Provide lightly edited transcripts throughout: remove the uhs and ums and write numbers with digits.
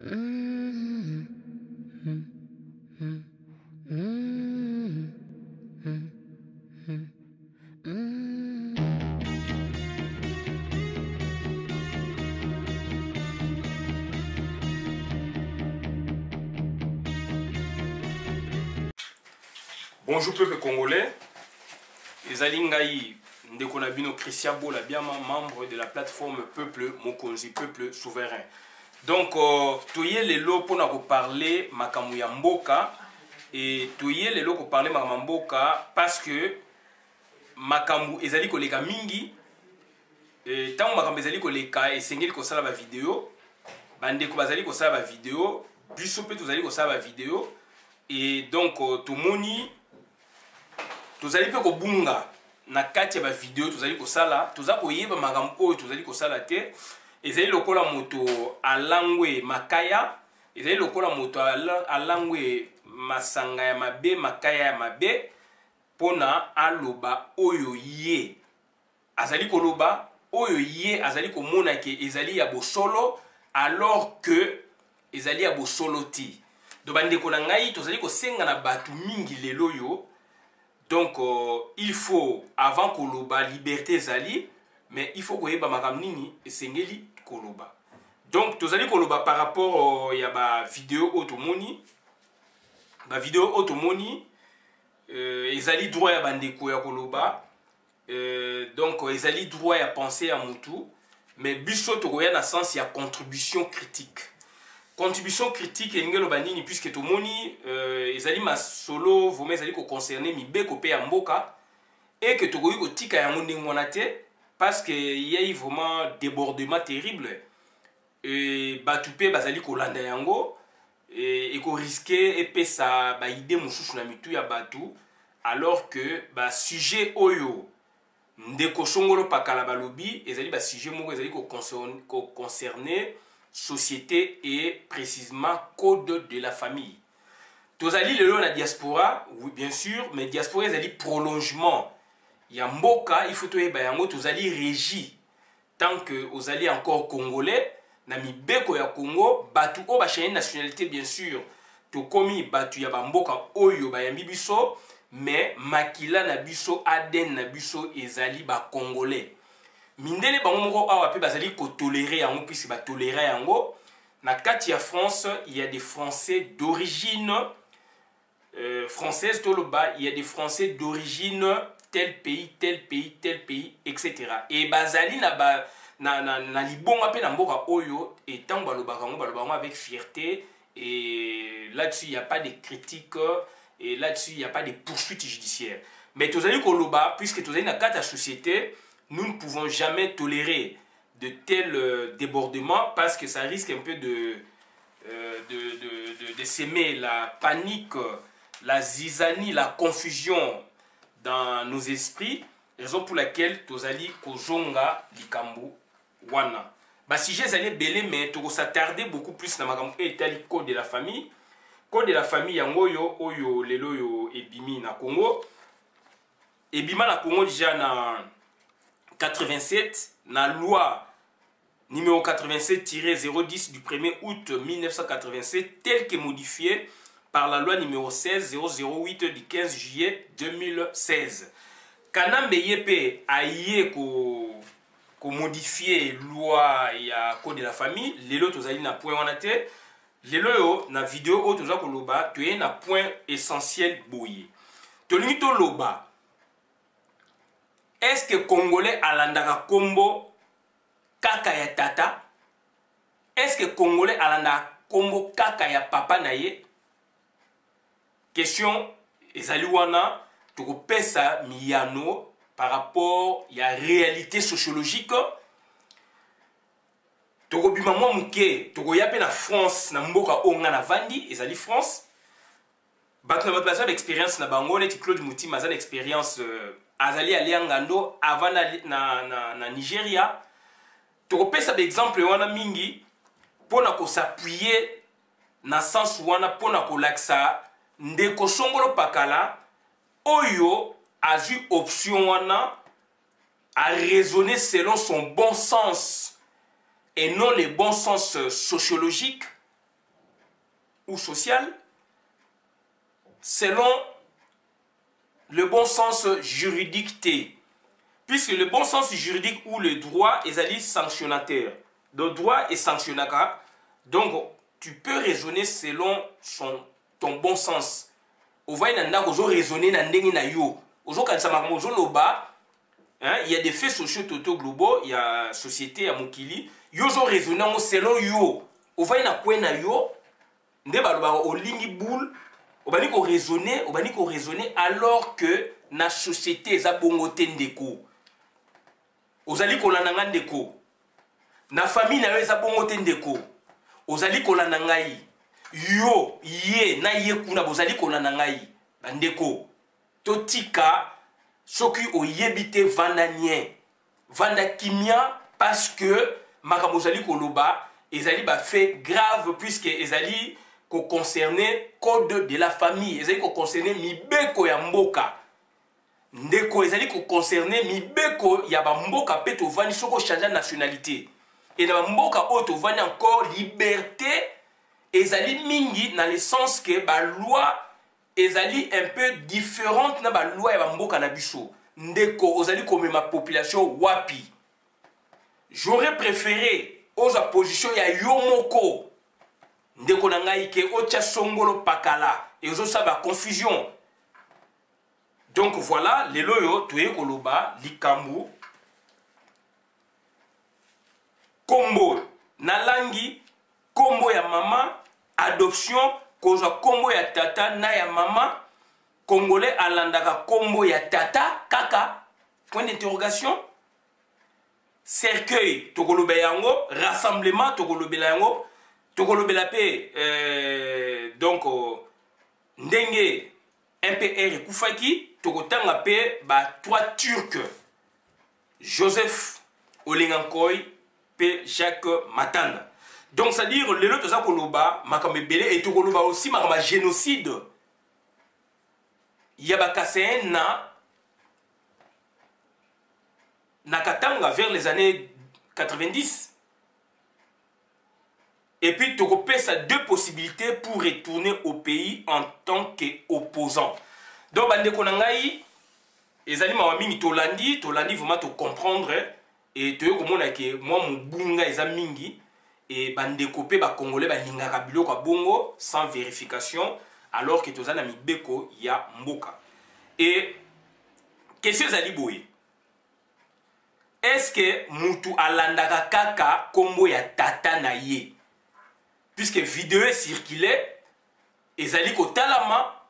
Bonjour peuple congolais, les Alingaï, Ndeko Nabino Christian Bola, bien membre de la plateforme Peuple Mokongi Peuple Souverain. Donc, toyer les lots pour nous parler Makamuyamboka et toyer les lots pour parler Makamamboka parce que Makamu ezali koleka mingi et tant Makamu ezali koleka et sengeli kosala ba vidéo, bandeko bazali kosala ba vidéo, bisope tozali kosala ba vidéo et donc tout moni tozali pe ko bunga na kati ba vidéo tozali kosala, tozakoyeba Makamu oyo tozali kosala te. Ezali lokola moto alangwe makaya, ezali lokola moto alangwe masanga ya mabe, makaya ya mabe pona aloba oyo ye. Azali koloba oyo ye, azali komona ke ezali ya bosolo alors que ezali ya bosolo ti. Do bandeko na ngai tozali kosenga na batu mingi lelo yo. Donc il faut avant koloba liberté ezali, mais il faut que les gens et sengeli koloba. Donc, tous les koloba par rapport à la vidéo automoni, la vidéo automoni, ils allaient droit à bandeko ya koloba. Donc, ils allaient droit à penser à moutou, mais biso tokoya na sens ya contribution critique. Contribution critique et ngelo bandini puisque tomoni, ils allaient ma solo, vous mes allaient ko concerner mi beko pe ya mboka et que tokoyi ko tika ya monengonate. Parce qu'il y a eu vraiment un débordement terrible. Et Batoupé, Bazali, Kolanda Yango, et qu'on risquait, et ça, bah, idée, moussous, la mitou, ya Batou, alors que, bah, sujet, Oyo, Ndeko Songolo, Pakalabalobi, et Zali, bah, sujet, Mougo, Zali, qu'on concernait, société et précisément, code de la famille. Tozali, le lot, la diaspora, oui, bien sûr, mais diaspora, Zali, prolongement. Yamboka, il faut que Bayango, tous allez régi. Tant que vous allez encore congolais, nami beko ya Congo, batu o ba chaine nationalité bien sûr. To komi batu ya bamboka oyo bayambi biso, mais makila na biso aden na biso ezali ba congolais. Mindele bango moko awa pe bazali ko tolérer yango puisque ba tolérer yango. Na kati ya France, il y a des Français d'origine française toloba, il y a des Français d'origine tel pays, tel pays, tel pays, etc. Et Bazali na libon appel na mboka oyo et tant balobango avec fierté et là-dessus il n'y a pas de critiques et là-dessus il n'y a pas de poursuites judiciaires. Mais tozali koloba puisque tozali na kata société, nous ne pouvons jamais tolérer de tels débordements parce que ça risque un peu de semer la panique, la zizanie, la confusion dans nos esprits, raison pour laquelle tozali kojonga likambo wana. Bah si j'allais belé mais to s'attarder beaucoup plus na makambo etali code de la famille yango yo oyo lelo yo ebimi na Congo. Ebima na Congo déjà na 87 na loi numéro 87-010 du 1er août 1987 tel que modifié par la loi numéro 16-008 du 15 juillet 2016. Kanambe yepe aye ko modifier loi ya code de la famille, lelo tozali na point wana te, lelo yo na vidéo o toza koloba, toye na point essentiel boye. Tolingi to loba. Est-ce que Congolais alandaka kombo kaka ya tata? Est-ce que Congolais alandaka kombo kaka ya papa na ye? Question ezaliwana to pesa miyano par rapport ya réalité sociologique to bima mwa muke to ya pe na France na mboka onga na vandi ezali France bato na bato d'expérience na bango neti Claude Moutima azali expérience azali aliangando avant na Nigeria to pesa par exemple wana mingi pona ko s'appuyer na sens wana pona ko laksa Ndeko Songolo Pakala, Oyo a eu option wana à raisonner selon son bon sens et non les bons sens sociologiques ou sociale, selon le bon sens juridique T. Puisque le bon sens juridique ou le droit est sanctionnateur. Le droit est sanctionnateur. Donc, tu peux raisonner selon ton bon sens. On va raisonner dans il y a des faits sociaux totaux globaux, il y a société à Mokili. Ils ont raisonné selon eux. On va raisonner alors que la société est Ndeko. Ozali kolananga Ndeko. Na famille na weza bongote Ndeko. Ozali kolananga yi. Yo, ye, na ye kuna bozali kolananga yi. Bandeko. Totika, soki oyebite vandanien. Vandakimia, parce que makamozali koloba, ezali ba fait grave puisque ezali ko concerné code de la famille. Ezali ko concerné mibeko ya mboka. Ndeko ezali ko concerné mibeko ya ba mboka pe to vani soko changer nationalité. Et dans le mot où on a encore liberté, ezali mingi dans le sens que la loi ezali un peu différente dans la loi et la loi cannabiso. Ndeko, ezali comme ma population wapi. J'aurais préféré aux oppositions ya yomoko. Ndeko nangaike ocha songolo pakala et aux autres la confusion. Donc voilà, les loyaux tué koloba likambo. Combo na langi, combo ya maman, adoption, koza combo ya tata na ya maman, congolais alandaka combo ya tata, kaka, point d'interrogation, cercueil, tokolobe yango, rassemblement, tokolobe yango, tokolobe la paix, donc, ndenge, MPR Koufaki, tokotanga paix, ba trois turcs, Joseph Olenghankoy, Jacques Matanda. Donc c'est à dire les autres zakoloba makamebele et tokoloba aussi makama génocide. Yabakasen na katanga vers les années 90. Et puis tokopé ça deux possibilités pour retourner au pays en tant qu'opposant. Donc bandeko nangai ezali mawami tolandi vraiment to comprendre. Et tu vois que moi mon bunga est mingi et bandekopé ba congolais ba linga kabilo ka bongo sans vérification alors que tozana mibeko ya mboka. Et question ezali boye. Est-ce que mutu alandaka kaka kombo ya tata na ye? Puisque vidéo circulait ezali ko talama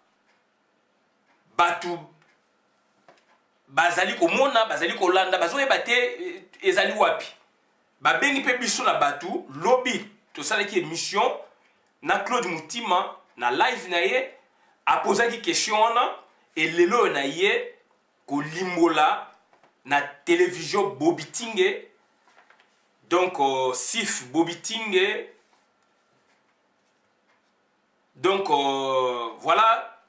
batu bazali ko mona bazali ko landa bazoye baté ezali wapi babengi pe biso na batu lobby to salaki émission na Claude Moutima na live na ye apozaki question wana et lelo na ye ko limbola na télévision bobitinge donc sif bobitinge donc voilà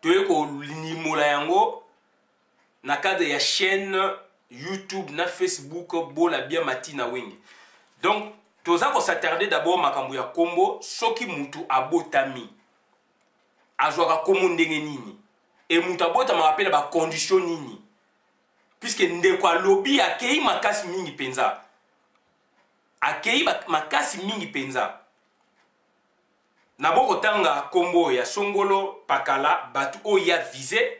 to ko limbola yango na cadre ya chaîne YouTube na Facebook Bola bien matina Wenge. Donc toza ko s'attarder d'abord makambo ya kombo soki mutu abotami azwaka komo ndenge nini et mutu abota ma rappelle ba condition nini puisque ndeko lobby akei makasi mingi penza akei makasi mingi penza na boko tanga kombo ya songolo pakala batu o ya visé.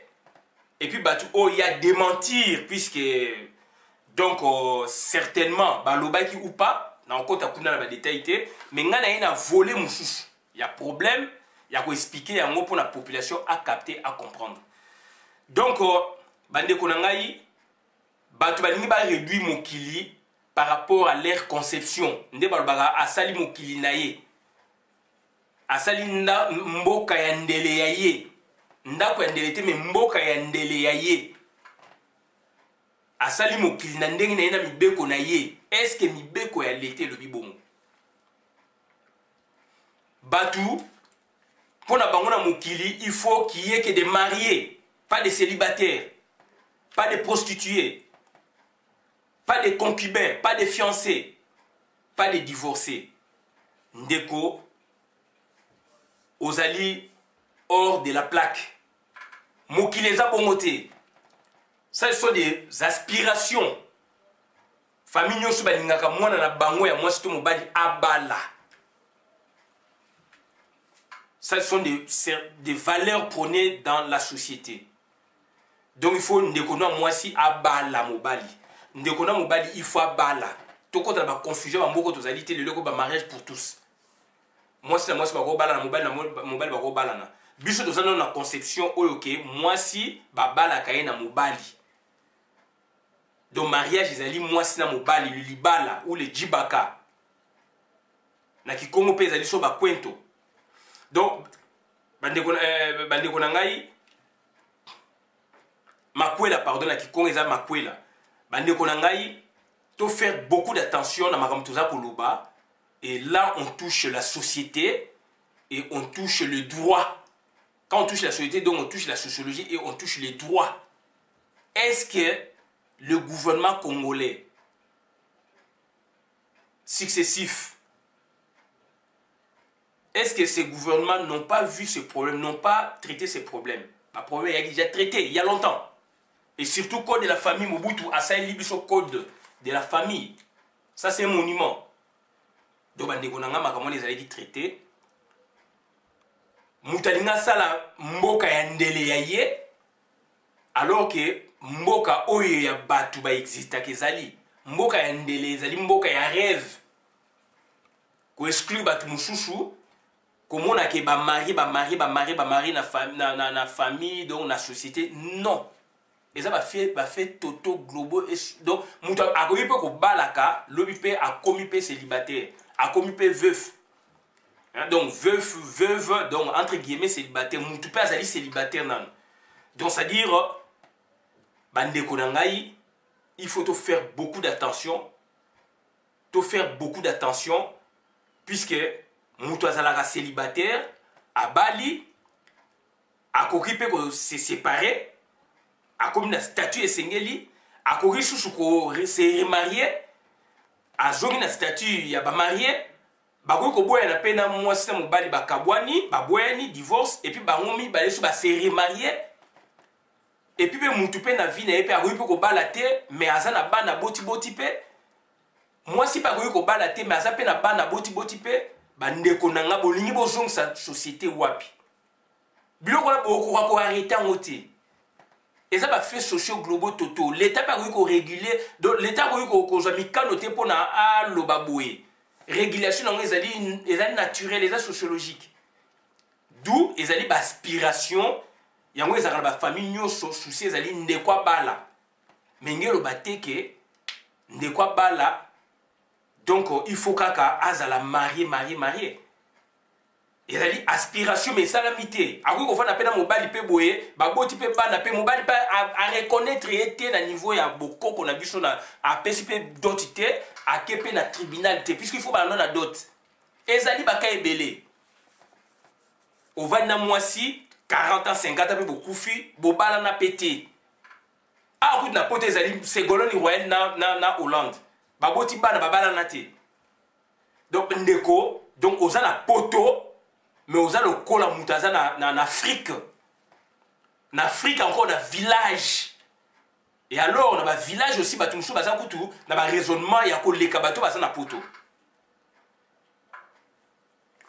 Et puis, il y a démentir, puisque, donc, certainement, l'obaki ou pas, on compte à Kuna la détaillé, mais il y a volé moussous. Il y a problème, il y a expliqué, il y a un mot pour la population à capter, à comprendre. Donc, Bande Konangaï, Batu Banimba réduit Mokili par rapport à leur conception. Ndebalbara, Asali Mokili naye. Asali Nda Mboka Yandeleyaye. Ndako ya ndelete me mboka ya ndele ya ye. Asali mokili na ndengi na yena mibeko na ye. Eske mibeko ya lete lobi bongo. Batu, pona bangona mokili, il faut qu'il y ait que des mariés, pas des célibataires, pas des prostituées, pas des concubins, pas des fiancés, pas des divorcés. Ndeko, aux alliés hors de la plaque. Moukileza Bomoté. Ça, ce sont des aspirations. Famille Nyonso Balingaka, moi, dans la bango, et moi, c'est tout mon bali abala. Ça, ce sont des valeurs prônées dans la société. Donc, il faut, moi, si abala, mon bali. Ndekona mobali il faut abala. Tout compte la confusion en beaucoup totalité le logo ba mariage pour tous. Moi si moi si ba ko bala na mobali ba ko bala na. Biso tozana na conception OK moi si ba bala ka na mobali. Donc mariage ezali moi si na mobali le libala ou le djibaka. Na ki Kongo pe ezali so ba kwento. Donc bandekona ngai makwela pardon na ki Kongo ezali makwela. Bandeko nangai, to faire beaucoup d'attention dans Maram Touza Koloba. Et là, on touche la société et on touche le droit. Quand on touche la société, donc on touche la sociologie et on touche les droits. Est-ce que le gouvernement congolais successif, est-ce que ces gouvernements n'ont pas vu ce problème, n'ont pas traité ces problèmes? Le problème est déjà traité il y a longtemps. Et surtout, code de la famille Mobutu, à Saint-Libiso, code de la famille. Ça, c'est un monument. Donc, Ndeko Nanga, comment les allez traiter? Moutalinga Sala, Mboka Yandele Yaye, alors que Mboka Oye Yabatuba existe à Kezali. Mboka Yandele Yazali, Mboka Yareve. Qu'on exclut Batumususu, comme on a que Bamari, na famille, donc na société. Non. Et ça va faire toto global. Donc, a commis peu qu'au balaka, l'obipé a commis peu célibataire, a commis peu veuf. Donc, veuf, veuve, donc entre guillemets célibataire, moutoupe azali célibataire nan. Donc, c'est-à-dire, bandeko nangai, il faut te faire beaucoup d'attention, puisque moutou azalaka célibataire, à Bali, a commis peu qu'on s'est séparé. A comme la statue et Sengeli, a corrigé sous qu'on s'est remarié, a zongi la statue y a pas marié, bagou koboy na peine à moi si mon bali bakabwani, babouani divorce et puis baromi balesu ba s'est remarié et puis mon toupé na vie na épée a ruipe koba la terre mais azan na ban na boti pe moi si pas ruipe koba la terre mais azan pe na ban na boti pe ba ndeko nanga bolingi bozong sa société wapi biloko na bokora ko arrêter en ôté. Et ça va faire sociaux globaux totaux. L'État n'a pas régulé. Donc l'État n'a pas mis quand noté pour na l'obaboué. Régulation dans les alliés naturels, les alliés sociologiques. D'où les alliés aspirations. Il y a des familles qui sont souciées, les alliés ne quoi pas là. Mais il y a le bâté qui ne quoi pas là. Donc il faut qu'à Azala marier. Il y a des aspirations, mais ça l'a mité. Après, on fait appel à mon bal, il peut boyer, baboti peut pas, mon bal peut à reconnaître et être à niveau et à beaucoup qu'on a vu sur la PCP d'autorité, à Kepé la tribunalité, puisqu'il faut parler à d'autres. Et Zali Baka est belé. Au Vanda Moissi, 40 ans, 50 ans, beaucoup fi, Bobal en a pété. Ah, écoute, n'a pas tes amis, c'est Golon Royal na Hollande. Baboti Bana, Babal en a té. Donc, Ndeko, donc, on a la poteau. Mais on a le col à Moutaza en Afrique. En Afrique, encore, on a village. Et alors, on a un village aussi, on a un raisonnement, il y a les cabatos, on a un poteau.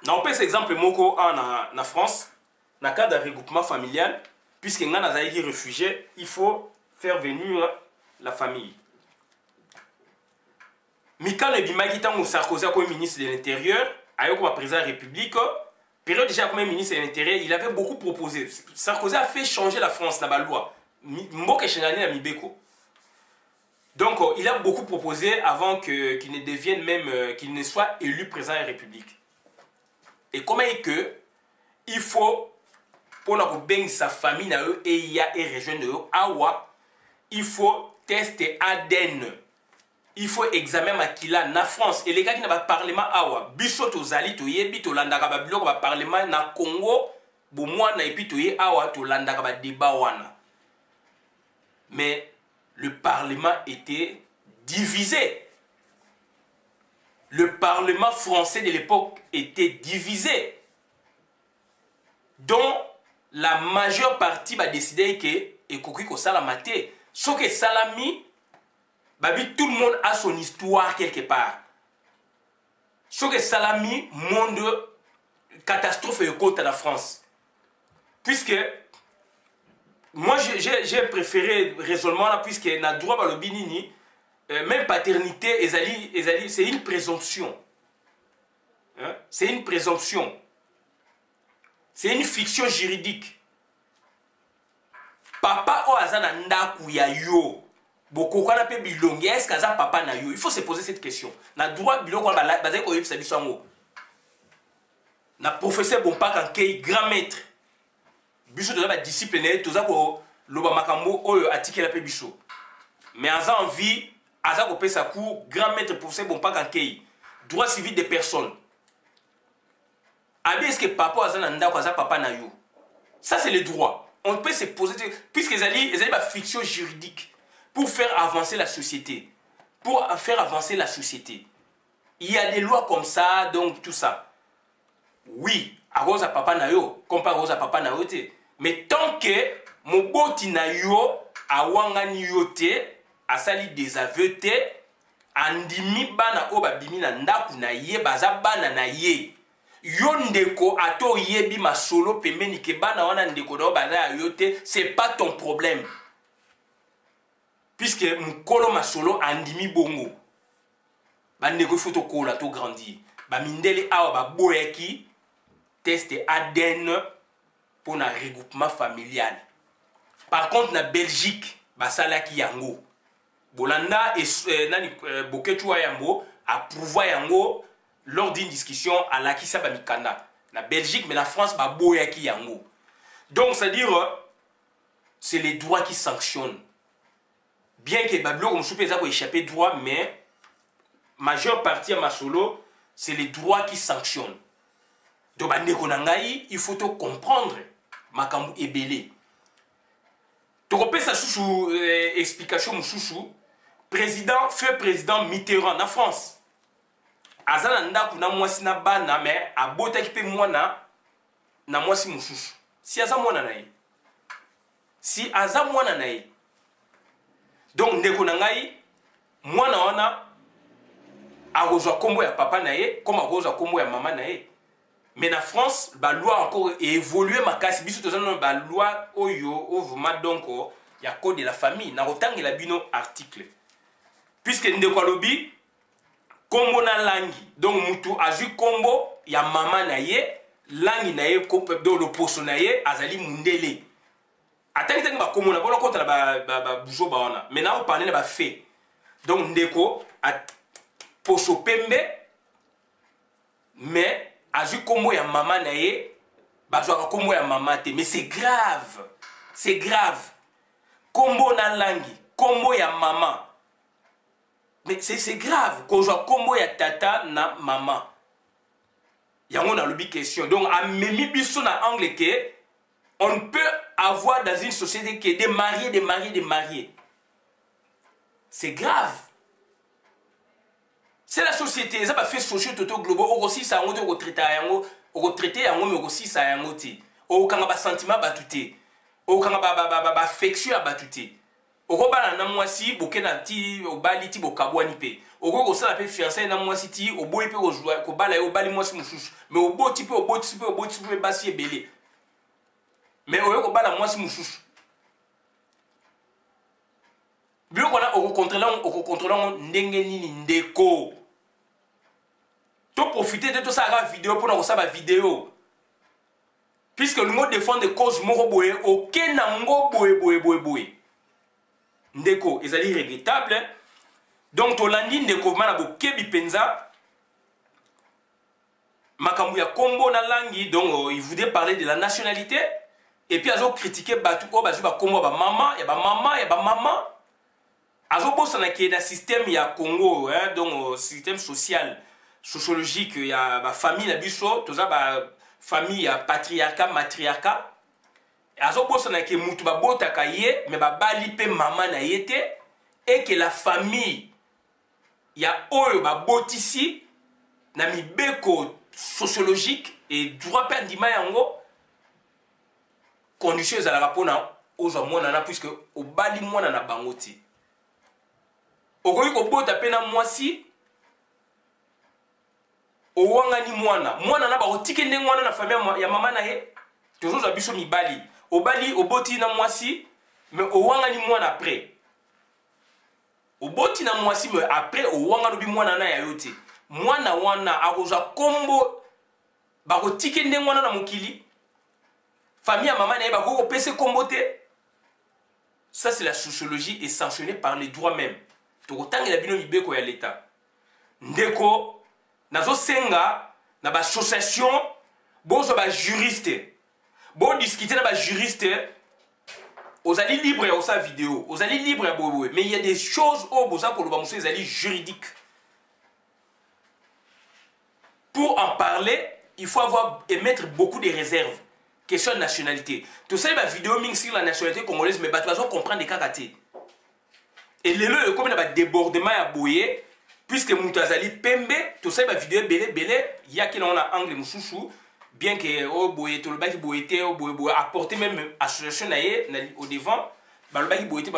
On peut, par exemple, Moko en France, dans le cadre d'un regroupement familial, puisque on a des réfugiés, il faut faire venir la famille. Mikal Ebimaki, tant que Sarkozy a comme ministre de l'Intérieur, a eu comme président de la République, période déjà comme ministre de l'Intérieur, il avait beaucoup proposé. Sarkozy a fait changer la France, la loi. Donc, il a beaucoup proposé avant qu'il ne devienne même, qu'il ne soit élu président de la République. Et comment est-ce que il faut, pour que sa famille, et il y a et région Awa, il faut tester ADN. Il faut examiner Makila na France et les gars qui n'ont pas parlement awa bisoto zali to yebi to landaka ba biloko ba parlement na Congo bo mwana et puis to ye awa to landaka ba débat wana. Mais le parlement était divisé. Le parlement français de l'époque était divisé. dont la majeure partie va décider que ekoki ko salamaté. Sauf que salami, tout le monde a son histoire quelque part. Sauf que salami, monde catastrophe et côte à la France. Puisque moi j'ai préféré raisonnement là, puisque na droit ba lobinini même paternité ezali c'est une présomption. Hein? C'est une présomption. C'est une fiction juridique. Papa o azana ndaku ya yo. Boko kana pe bilongi est-ce qu'aza papa na yo? Il faut se poser cette question. Na droit bilongo ba bazai ko yebisa biso ngo. Na professeur Bompaka Nkei grand maître. Biso toza ba disciplinaire toza ko loba makambo oyo atikela pe biso. Mais aza envie aza ko pesa cour grand maître professeur Bompaka Nkei. Droit civil des personnes. Abi est-ce que papa aza na ndako aza papa na yo? Ça c'est le droit. On peut se poser, puisque ils allaient la fiction juridique pour faire avancer la société. Pour faire avancer la société. Il y a des lois comme ça, donc tout ça. Oui, à Rosa Papa Nayo, comparé à Rosa Papa Nayote. Mais tant que mon boti Nayo, à Wanganiote, à Sali des aveuté, à Ndimi Bana Obabimina Ndaku Naye, Bazabana Naye. Yondeko ato yebi ma solo pemeni ke bana wana ndeko do bana yote, c'est pas ton problème. Puisque mukolo ma solo andimi bongo. Ba ndeko foto kola to grandi. Ba mindele awa ba boyeki test ADN pour na regroupement familial. Par contre na Belgique ba salaki yango. Bolanda et nani boketua yango approuva yango. Lors d'une discussion à l'Akissa Bamikana, la Belgique, mais la France, Baboyaki Yango. Donc, c'est-à-dire, c'est les droits qui sanctionnent. Bien que Bablo, on soupèse à échapper droit, mais majeure partie à Masolo, c'est les droits qui sanctionnent. Donc, il faut comprendre Makamou Ebele. Donc, on peut sous explication, Moussoussou, président, feu président Mitterrand, en France. Azananda kuna mwasi na bana me abota kipe mwana na mwasi mususu. Si aza mwana na ye. Si aza mwana na ye. Donc ndeko na ngai mwana wana agozwa kombo ya papa na ye comme agozwa kombo ya mama na ye. Mais na France ba loi encore évoluer makasi biso tozana ba loi oyo ovuma donc ya code de la famille na rotangela bino article. Puisque ndeko lobi Kombo na langi. Donc, Moutou azui kombo, ya mama na ye, langi na ye, donc le poso na ye, azali mundele. Atani tangi ba kombo na, bon, on compte ba boujo ba ona. Maintenant, on parle de ba fait. Donc, Ndeko, poso pembe, mais, azui kombo ya mama na ye, bazwa kombo ya mama te. Mais c'est grave. C'est grave. Kombo na langi, kombo ya mama. Mais c'est grave. Quand je combo ya tata na maman. Yango na lobi question. Donc à memi biso na angle que on peut avoir dans une société que des mariés. C'est grave. C'est la société, ça va faire social toto global aussi ça ngoto ko traiter yango, ko traiter yango mais aussi ça yango ti. O kanga ba sentiment ba tuté. O kanga ba affection ba tuté. Okobana na mwasi bokena ti obali ti bokabwani pe. Okoko sala pe fiancé na mwasi ti oboyi pe ozwa ko bala yo bali mwasi mususu. Mais oboti pe oboti pe basi ebele. Mais oyoko bala mwasi mususu. Bio kona okokontrola ndenge nini ndeko. To profiter de to ça ra vidéo pour na ko sala vidéo. Puisque le mot défend des causes moko boye okena ngo boye. Ndeko, ils allaient regrettable. Donc, Tolandi Ndeko mana bokebi penza. Makambu ya kombo na langi. Donc, ils voulaient parler de la nationalité. Et puis, ils ont critiqué Batuko, Bazu ba kombo ba maman, ya ba maman, ya ba maman. Azo bosana ki na système ya Congo, hein, donc système social, sociologique ya ba famille na biso, toza ba famille ya patriarcat, matriarcat. Azo bosana ki mutu ba bota kaye me ba bali pe mama na yete et que la famille ya oyo ba botisi na mibeko sociologique et droit pendima yango condition est à la rapona aujourd'hui on a puisque au bali moi on a bangoti au goût au bout d'après na moi si au wangani moi na barotike ndenge moi na famille ya mama na ye toujours abisho mi bali au bali au boti na moi si mais au wangani moi après au boti na moi si mais après au wangani moi na ya yote moi na wana aroza kombo barotike ndenge moi na mukili famille à maman n'a pas repéré ses combotés. Ça c'est la sociologie et sanctionnée par les droits même. Donc autant que la binomi beko ya l'État. Ndeko, nazo senga, na ba association, bon so ba juriste, bon discuter na ba juriste. Aux alliés libres et aux sa vidéo, aux alliés libres et bobo. Mais il y a des choses au besoin pour le bamousser les alliés juridiques. Pour en parler, il faut avoir émettre beaucoup de réserves. Question de nationalité. Tout ça, ma vidéo ming sur la nationalité congolaise, mais bah, tu vas comprendre les kakaté. Et les lois, comme il y a débordement à bouiller, puisque Moutazali Pembe, tout ça, ma vidéo belé, il y a qui en a angle moussoussou, bien que au bouillé, tout le bail bouillé, au bouillé, apporter même association au devant, bah le bail bouillé,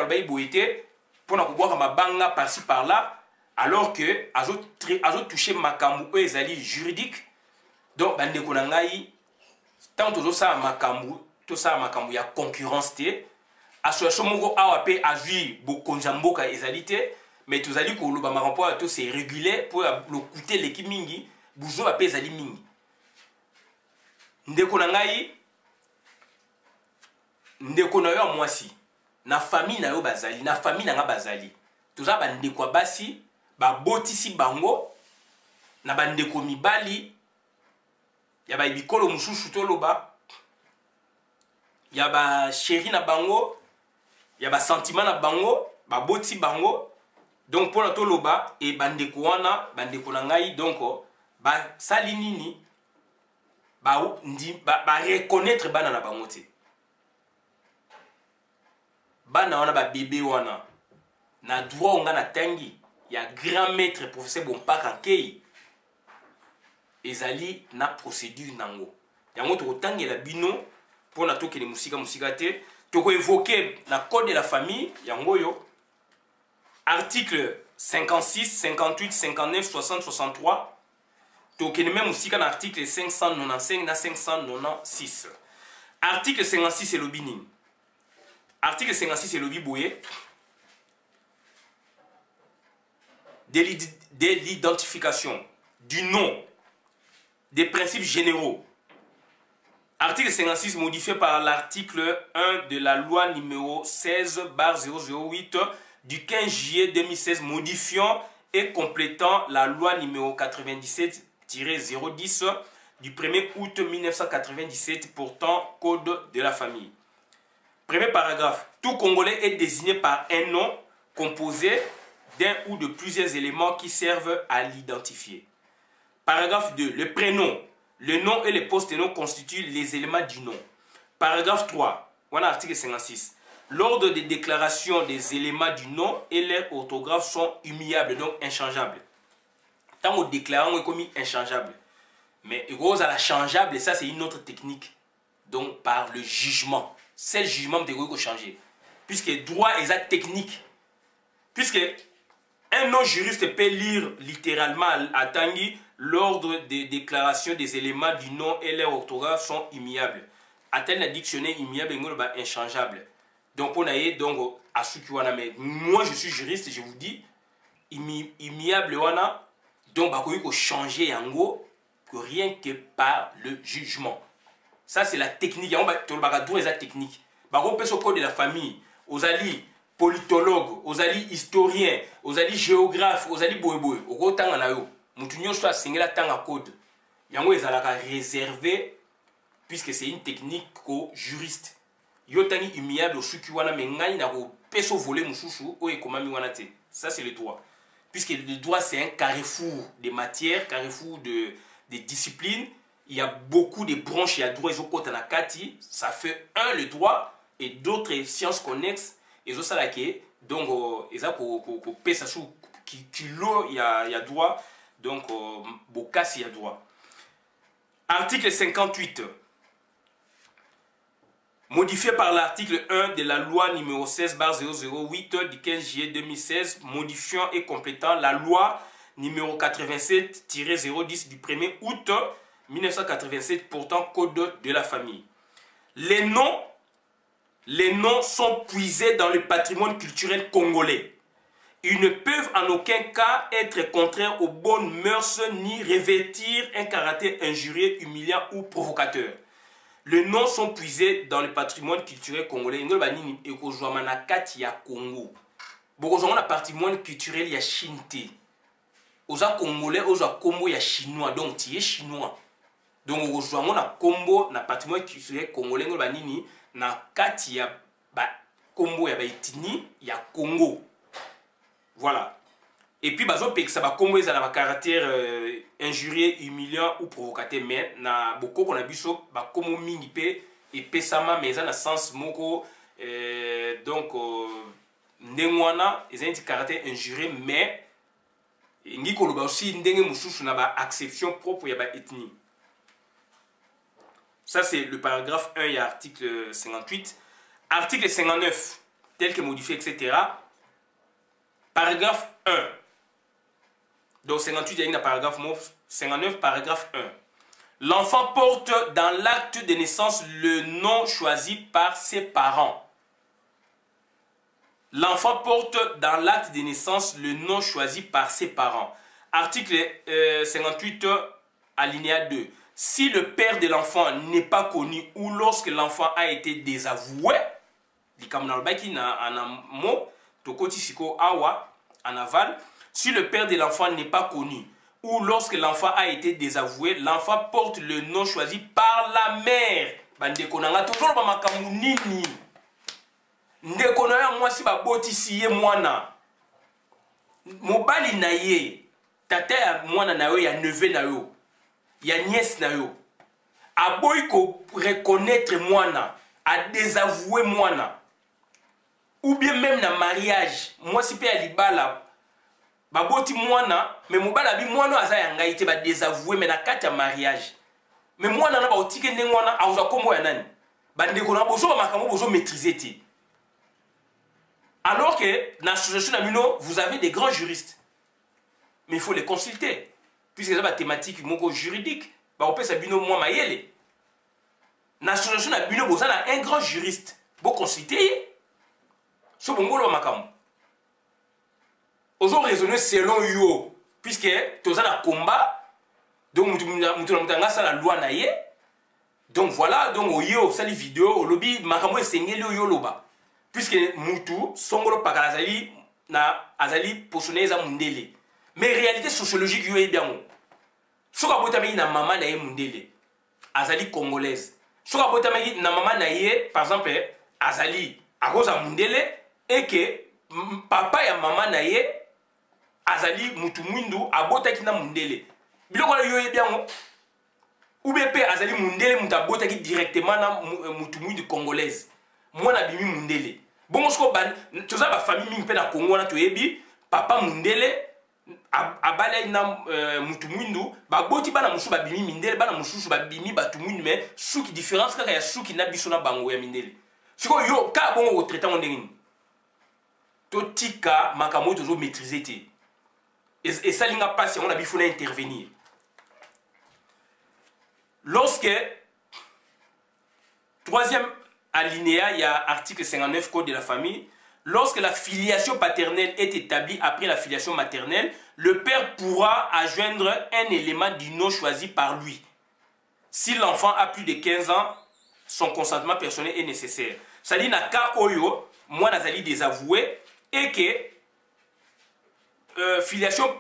pour nous pouvoir ma banga par-ci par-là, alors que, à autres toucher ma camou, eux, ils allaient juridique, donc, bah, Ndekonangaï. Tant que tout ça makambu, il y a concurrence. Association moko AWP a vu beaucoup de gens qui exalté, mais tous allés pour le bamarampo à tous c'est régulé pour le coûter l'équipe mingi, bougeons à pèse à mingi. Ndeko nangai moi si, na famille na yo bazali, na famille na bazali. Tout ça ba ndeko basi, ba botisi bango, na ba ndeko mibali. Il y a des bikolo moussoussouto loba. Il y a des chéri na bango. Il y a des sentiments na bango. Ba boti bango. Donc pour la toloba et bandekouana, bandekounangaï, donc ba salinini, ba reconnaître banana bangote. Banana ba bébé wana. Na droit on na tangi. Il y a grand maître professeur Bompaka Kei. Ezali na procédure nango. Yango to tangi la bino pour na toke les musika te to ko évoquer la code de la famille yango yo article 56, 58, 59, 60, 63 to ke même musika na article 595 na 596. Article 56 c'est lobini. Article 56 c'est lobi boye. De l'identification du nom des principes généraux. Article 56 modifié par l'article 1 de la loi numéro 16/008 du 15 juillet 2016 modifiant et complétant la loi numéro 97-010 du 1er août 1997 portant code de la famille. Premier paragraphe. Tout Congolais est désigné par un nom composé d'un ou de plusieurs éléments qui servent à l'identifier. Paragraphe 2. Le prénom, le nom et le post-nom constituent les éléments du nom. Paragraphe 3. Voilà article 56. L'ordre des déclarations des éléments du nom et leur orthographe sont humiliables, donc inchangeables. Tant qu'on déclare, on est commis inchangeable. Mais rose à la changeable, ça c'est une autre technique. Donc par le jugement. C'est le jugement de qu'on changer. Puisque droit exact technique. Puisque un non-juriste peut lire littéralement à Tanguy. L'ordre des déclarations des éléments du nom et leur orthographe sont immiables. Atteint le dictionnaire immiable et inchangeable. Donc, on a donc à ce qui wana mais moi je suis juriste et je vous dis immiable wana donc bah qu'on changer yango que rien que par le jugement. Ça c'est la technique. On va tout le bagadou et la technique. Bah on peut se code de la famille aux alliés politologues, aux alliés historiens, aux alliés géographes, aux alliés boéboé. Au gros temps on a eu. Moutounion soit single à tanga code. Yango ezalaka réservé puisque c'est une technique ko juriste. Yotangi humiliable au sukiwana mengai na ko peso voler mususu o ekomami wana te. Ça c'est le droit. Puisque le droit c'est un carrefour des matières, carrefour des disciplines, il y a beaucoup de branches, il y a droit ezokota na kati, ça fait un le droit et d'autres sciences connexes ezosalake donc ezako ko pesa su kilo il y a droit. Donc, Bokassi a droit. Article 58. modifié par l'article 1 de la loi numéro 16/008 du 15 juillet 2016, modifiant et complétant la loi numéro 87-010 du 1er août 1987 portant code de la famille. Les noms sont puisés dans le patrimoine culturel congolais. Ils ne peuvent en aucun cas être contraires aux bonnes mœurs ni revêtir un caractère injurieux, humiliant ou provocateur. Les noms sont puisés dans le patrimoine culturel congolais. Patrimoine culturel ya Shinté. Oza congolais, oza combo ya chinois, donc tu es chinois. Donc aujourd'hui, na combo na patrimoine culturel congolais ngolo banini na kati ya ba combo ya ba etini ya Congo. Voilà. Et puis bazo pe que ça ba combo ezala ba caractère injurieux, humiliant ou provocateur mais na boko ko na biso ba combo mingi pe et pesama mais na sens moko donc ndengwana ezali caractère injurieux mais ngi ko loba aussi ndenge mususu na ba acception propre ya ba ethnie. Ça, c'est le paragraphe 1 et article 58. Article 59, tel que modifié, etc. Paragraphe 1. Donc, 58, il y a un paragraphe 59, paragraphe 1. L'enfant porte dans l'acte de naissance le nom choisi par ses parents. L'enfant porte dans l'acte de naissance le nom choisi par ses parents. Article 58, alinéa 2. Si le père de l'enfant n'est pas connu ou lorsque l'enfant a été désavoué, si le père de l'enfant n'est pas connu ou lorsque l'enfant a été désavoué, l'enfant porte le nom choisi par la mère. Il y a nièce na yo. A boy ko reconnaître moana, a désavouer moana. Ou bien même na mariage, moi si pe alibala baboti moana, mais mobala bi moana aza ya ngaité ba désavouer mais na kati ya mariage. Mais moana na ba otike ne moana a uza kombo ya nani. Ba ndeko na bozo ba makambo bozo maîtriser ti. Alors que na association na mino, vous avez des grands juristes. Mais il faut les consulter. Puisque c'est la thématique juridique, on peut s'abîmer au moins maïele. La solution a un grand juriste. Bon consulter, ce bon mot macam. Aujourd'hui, raisonner selon yo, puisque tu as un combat, donc la loi naie. Donc voilà, donc yo sali vidéo au lobby macam et signé le yo loba, puisque mutu songolo pakalazali na azali posonné za mundele. Mais réalité sociologique, il y a bien. Si vous avez une maman qui est mondélé, azali congolaise. Si vous avez une maman qui est, par exemple, azali à cause de mondélé, et que papa et maman qui est, azali mutumundu à bota qui na mondélé. Bilo ko yo bien. Ou bien azali mondélé muta bota qui directement na mutumundu congolaise. Moi na bimi mondélé. Bon ce ko ban, tu sais ba famille mingi pe na Congo na to yebi, papa mondélé. Abalay na mutumundu bagoti bana musu babimi mindele bana musu babimi batumundu mais souki différence kaka ya souki na biso na bango ya mindele siko yo ka bongo ko traitant ndengini to tika makamo toujours maîtriser té et ça linga passe on a bi faut intervenir lorsque troisième alinéa il y a article 59 code de la famille. Lorsque la filiation paternelle est établie après la filiation maternelle, le père pourra adjoindre un élément du nom choisi par lui. Si l'enfant a plus de 15 ans, son consentement personnel est nécessaire. Ça dit, na ka oyo, moi nazali désavoué, et que filiation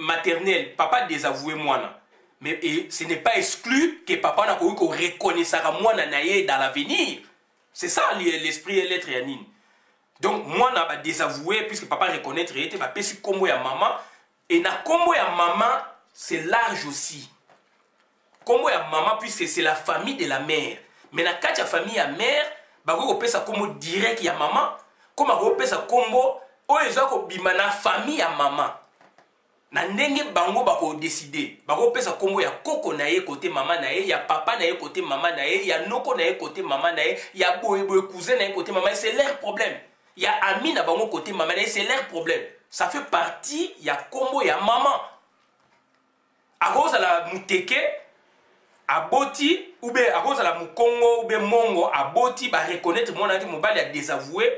maternelle, papa désavoué moi na. Mais ce n'est pas exclu que papa na ko reconnaissera moi na naie dans l'avenir. C'est ça l'esprit et l'être yanine. Donc, moi, je vais désavouer, puisque papa reconnaît la réalité, je vais faire combo à maman. Et na combo à maman, c'est large aussi. Combo à maman, puisque c'est la famille de la mère. Mais dans la famille de la mère, je vais faire combo direct à maman. Comme je vais faire combo, je vais faire combo à maman. na ndenge bango bako décider bako pesa kombo ya koko na ye côté maman na ye ya papa na ye côté maman na ye ya noko na ye côté maman na ye ya boy boy cousin na ye côté maman c'est leur problème ya ami na bango côté maman na ye c'est leur problème ça fait partie ya kombo ya maman à cause la muteke aboti ou bien à cause la mukongo ou bien mongo aboti ba reconnaître mon ami mobali ya désavoué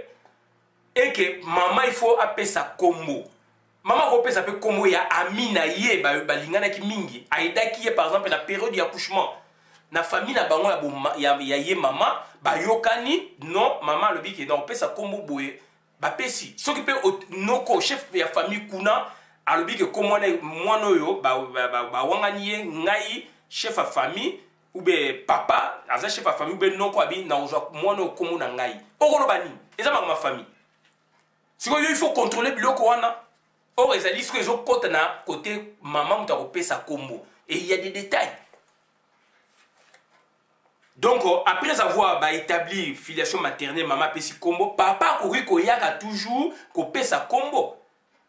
et que maman il faut appeler sa kombo. Maman Ropé ça peut comme ya amina ye balingana ki mingi aida ki par exemple la période d'accouchement na famille na bango ya ye maman ba yokani non maman le biki donc pesa kombo boye ba pesi soki pe noko chef ya famille kuna a le biki comme mwana yo ba wanganie ngai chef à famille ou be papa aza chef à famille ou be noko abi na oza mwana okomo na ngai okolo bani eza ma famille siko il faut contrôler biloko wana. Or, ils ont dit que les autres côtés, côté maman, ont repéré sa combo. Et il y a des détails. Donc, après avoir établi une filiation maternelle, maman a sa combo, papa a toujours repéré sa combo.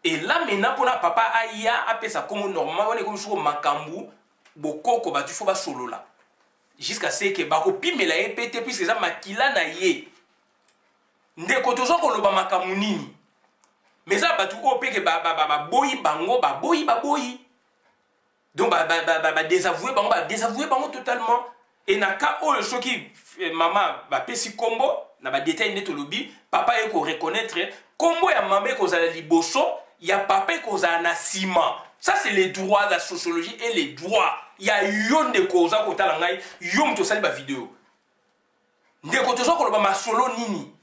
Et là, maintenant, pour la papa a sa combo normal, on est comme sur Makambu, Boko, il faut pas solo là. Jusqu'à ce que Bakopi me l'a répété, puisque ça m'a qu'il a naillé. Ndeko toujours qu'on l'a Makamunini. Mais ça, bah, tu opé que boy, bango, boy. Donc, désavoué, bango totalement. Et n'a qu'à oh, ceux qui, maman, bah, pesi combo, n'a pas détail net au lobby, papa est qu'on reconnaître, combo y'a maman qu'on a liboso, y'a papa qu'on a nassima. Ça, c'est les droits de la sociologie et les droits. Y'a yon de causes qu'on t'a l'angai, yon tout ça, la vidéo. Des côtés, qu'on l'a ma solo nini.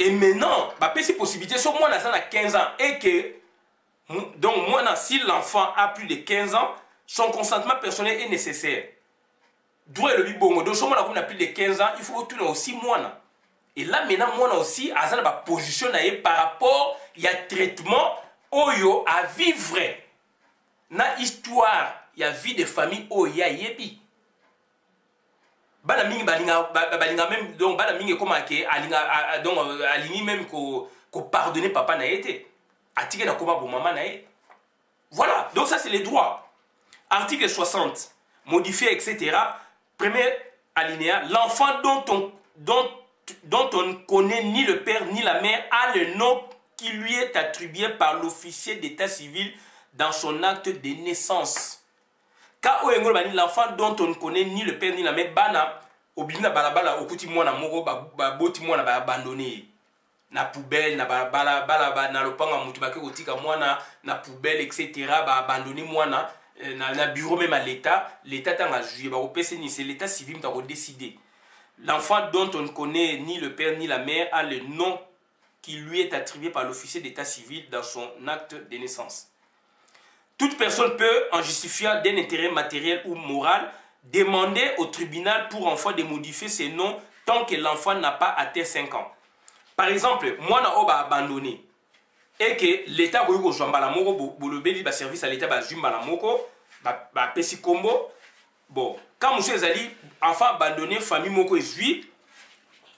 Et maintenant, bah, ces possibilités sont moins à 15 ans et que donc moins si l'enfant a plus de 15 ans, son consentement personnel est nécessaire. D'où est le bibongo. Donc, si on a plus de 15 ans, il faut retourner aussi moins. Et là maintenant, moins aussi, à ça va positionner par rapport il y a traitement oyo à vivre. Na histoire, il y a vie de famille oya yebi. Banamingi balinga même donc banamingi comment que alinga donc alini même qu'on pardonner papa n'a été article na comment pour maman n'a été voilà donc ça c'est les droits article 60 modifié etc premier alinéa l'enfant dont on ne connaît ni le père ni la mère a le nom qui lui est attribué par l'officier d'état civil dans son acte de naissance. L'enfant dont on ne connaît ni le père ni la mère, bana, obina balabala, okuti mwana moro, baboti mwana ba abandonné. Na poubelle, na balabala, balabala, na lopanga mutubake otika mwana, na poubelle, etc. ba abandonné mwana, na bureau même à l'État. L'État t'a jugé, ba opese ni, c'est l'État civil t'a décidé. L'enfant dont on ne connaît ni le père ni la mère a le nom qui lui est attribué par l'officier d'État civil dans son acte de naissance. Toute personne peut, en justifiant d'un intérêt matériel ou moral, demander au tribunal pour enfant de modifier ses noms tant que l'enfant n'a pas atteint 5 ans. Par exemple, moi, je suis abandonné. Et que l'État a eu un service à l'État, un petit combo. Bon, quand monsieur Zali, enfant abandonné, famille moko ezui,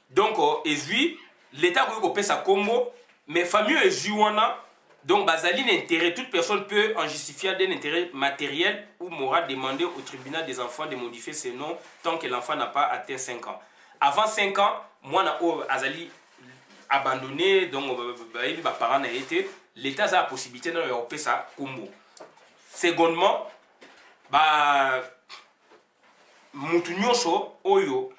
donc ezui, l'État a eu un petit combo, mais famille ezui, on a. Donc, basali l'intérêt, toute personne peut en justifier d'un intérêt matériel ou moral demander au tribunal des enfants de modifier ses noms tant que l'enfant n'a pas atteint 5 ans. Avant 5 ans, moi, Azali abandonné, donc mes parents n'ont été, l'État a la possibilité de faire ça comme mot. Secondement, Moutounyoso, Oyo,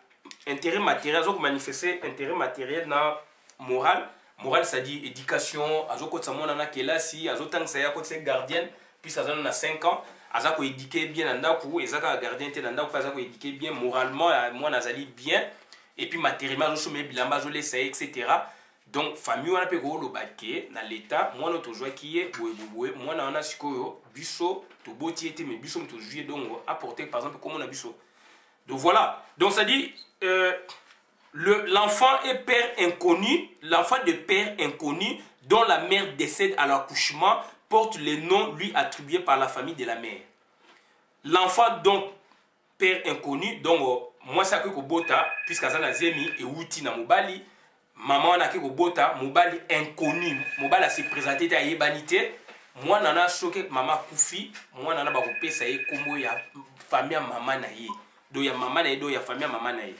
intérêt matériel, donc manifester intérêt matériel na moral. Moral, ça dit éducation, azoko tsamona na kelasi, azotang saya ko tse gardienne, puis ça donne na 5 ans, azako éduquer bien ndako, ezaka gardien te ndako pas azako éduquer bien moralement, moi nazali bien et puis matériellement zo somé bilamba zo les ça etc. Donc famille on a pe ko lobake na l'état, moi no toujours qui est boye moi na ona sikoyo biso to boti été mais biso to jouer donc apporter par exemple comme on a biso. Donc voilà. Donc ça dit l'enfant est père inconnu, l'enfant de père inconnu dont la mère décède à l'accouchement porte le nom lui attribué par la famille de la mère. L'enfant donc père inconnu, donc moi ça que Kobota, puisque ça n'a zemi et outi na mobali, maman na ki kobota mobali inconnu mobali a se présenter ta yebanité moi nana choqué maman Koufi moi nana ba kopesa ye kombo ya famille maman na ye do ya maman na ye do ya famille maman na ye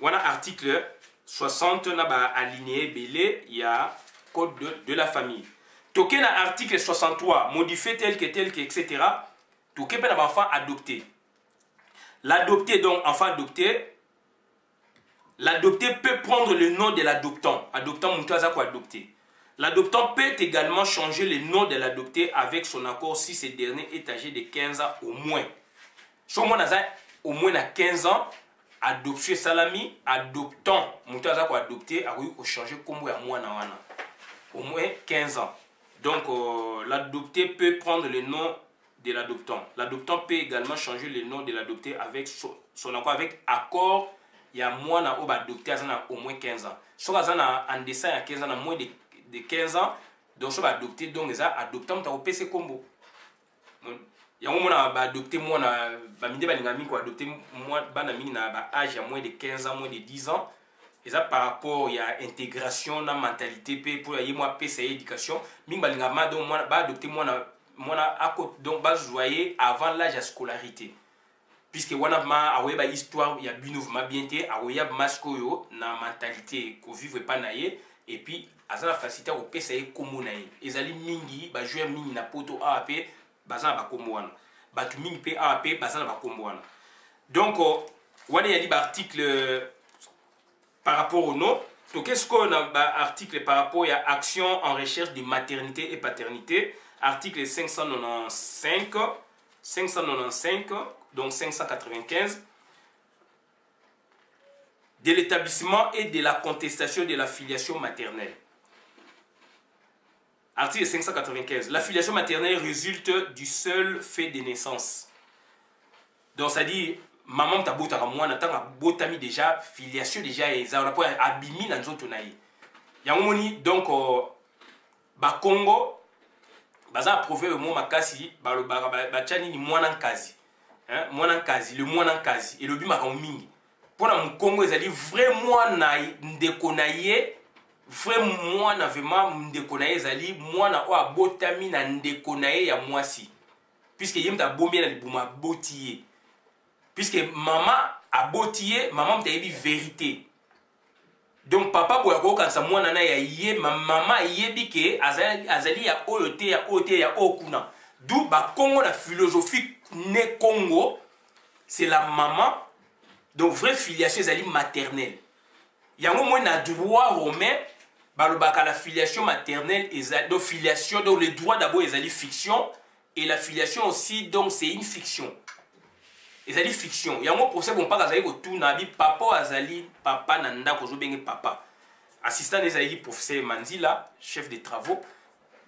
wana article 60 na ba aligné belé ya code de la famille toke na article 63 modifié tel que etc toke pe na enfant adopté l'adopté donc enfant adopté. L'adopté peut prendre le nom de l'adoptant. Adoptant, Moutaza quoi adopté. L'adoptant peut également changer le nom de l'adopté avec son accord si ce dernier est âgé de 15 ans au moins. Au moins à 15 ans, adoption salami, adoptant, Moutaza quoi adopté, a changé comme au moins 15 ans. Donc, l'adopté peut prendre le nom de l'adoptant. L'adoptant peut également changer le nom de l'adopté avec son accord, avec accord. Il y a moins d'adoptés au moins 15 ans. Si vous avez un dessin à 15 ans, moins de 15 ans, donc vous adopté, donc vous adopté, vous avez PC combo. Il y a un adopté, moins d'âge à moins de 15 ans, moins de 10 ans. Et ça, par rapport à l'intégration, la mentalité, pour y avoir PC éducation, mais adopté, moins à côté, donc vous voyez avant l'âge à scolarité. Puisque wana ma awe ba histoire ya binov ma bienté awe ya masko yo na mentalité ko vivre pas naie et puis azana facilité ko pesa e komo naie ezali mingi ba joueur mingi na poto AAP bazana ba komo wana ba mingi pe AAP bazana ba komo wana donc wana ya li ba article par rapport au nom to qu'est-ce qu'on a ba article par rapport ya action en recherche de maternité et paternité article 595 donc 595, de l'établissement et de la contestation de la filiation maternelle. Article 595, la filiation maternelle résulte du seul fait de naissance. Donc ça dit, maman t'a beau t'as déjà filiation déjà et ça on a pas abîmé dans notre naïe. Yangomoni donc ba Congo, baza approuvé le mot makasi, ba le ba chani ni mwana kasi. Hein, le moine en kasi et le bima en mingi pour la Congo ils allaient vraiment ndékonaye vraiment vraiment ndékonaye ils allaient moana oa botami na ndékonaye ya moisi puisque yem ta bombe na libuma botier puisque maman a botier maman t'a dit vérité donc papa boyako quand sa moana na ya yé maman yebi ke azali ya oloté ya oté ya okuna d'où ba Congo la philosophie né Congo, c'est la maman, donc vraie filiation, c'est maternelle. Il y a un droit romain, la filiation maternelle, donc filiation, donc le droit d'abord, c'est une fiction, et la filiation aussi, donc c'est une fiction. C'est une fiction. Il y a un procès, on parle de tout, papa, azali, papa, nanda, kozobengi papa. Assistant des professeur Manzila, chef des travaux,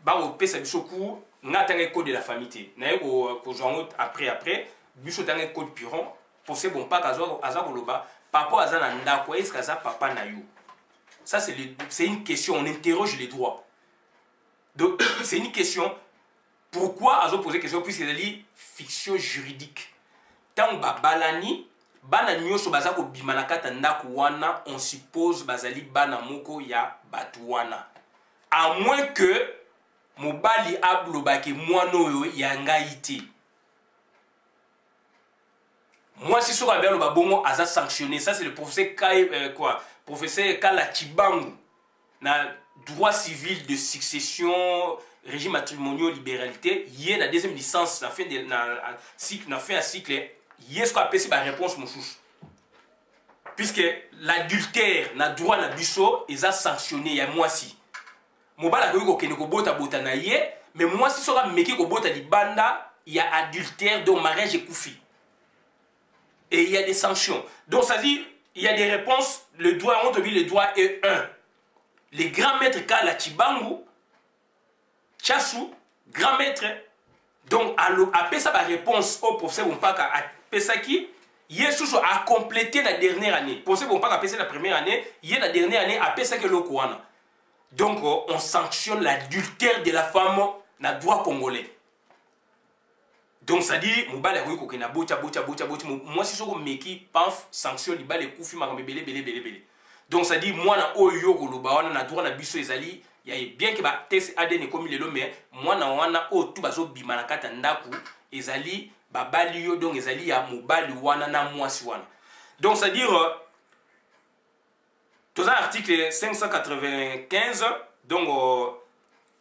on peut s'habiller au cours. On a un code de la famille. Après, on a un code piron. Pour ce bon pas, papa a un ndako, est-ce que papa n'a eu? Ça, c'est une question. On interroge les droits. Donc, c'est une question. Pourquoi on pose la question? Puisque c'est une fiction juridique. Tant que balani, bananyo so bazako bimanakata ndako wana, on suppose bazali banamoko ya batuwana. À moins que mobali ablobaki mwano yangaite. Moi si sur Abel Babongo a sanctionné, ça c'est le professeur professeur Kala Tchibangu na droit civil de succession, régime matrimonial, libéralité, hier la deuxième licence na fin de cycle na fin cycle hier ce qu'on appelle c'est la réponse mon chou. Puisque l'adultère na droit na biso ils a sanctionné ya moi si mobala ko kene ko bota bota na ye mais moi si sera meki ko bota libanda il y a adultère donc mariage et koufi et il y a des sanctions donc ça dit il y a des réponses le droit on te dit le droit est un les grands maîtres Kala Tchibangu Tchassou grand maître donc après ça la réponse au professeur bon pas ka pesa ki Yesu a complété la dernière année professeur bon pas ka pesa la première année hier la dernière année a pesa ke lokoana. Donc, on sanctionne l'adultère de la femme dans le droit congolais. Donc, ça dit, moi, si je suis un mec qui sanctionne les coups, Donc ça dit moi na oyo koloba na droit na biso ezali ya bien que ba test ADN comme lelo mais moi na wana o tout bazo bima na kata ndaku ezali ba bali yo donc ezali ya mobali wana na mwasi wana. Donc ça dire tout ça article 595 donc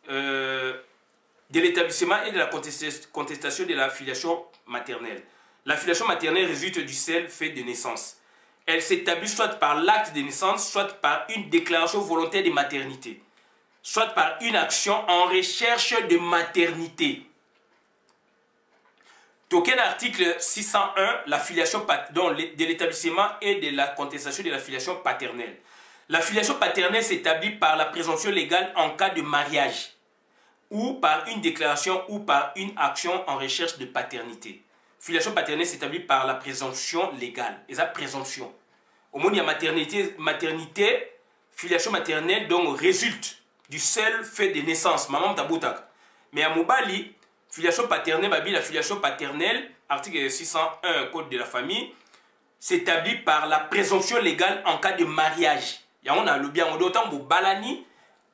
de l'établissement et de la contestation de la filiation maternelle. La filiation maternelle résulte du seul fait de naissance. Elle s'établit soit par l'acte de naissance, soit par une déclaration volontaire de maternité, soit par une action en recherche de maternité. Token article 601, la filiation de l'établissement et de la contestation de la filiation paternelle. La filiation paternelle s'établit par la présomption légale en cas de mariage, ou par une déclaration ou par une action en recherche de paternité. Filiation paternelle s'établit par la présomption légale. Et ça, présomption. Au moment où il y a maternité, filiation maternelle donc résulte du seul fait de naissance. Maman taboutak. Mais à Mobali, filiation paternelle, la filiation paternelle, article 601, code de la famille, s'établit par la présomption légale en cas de mariage. Il y a le bien, on doit autant balani.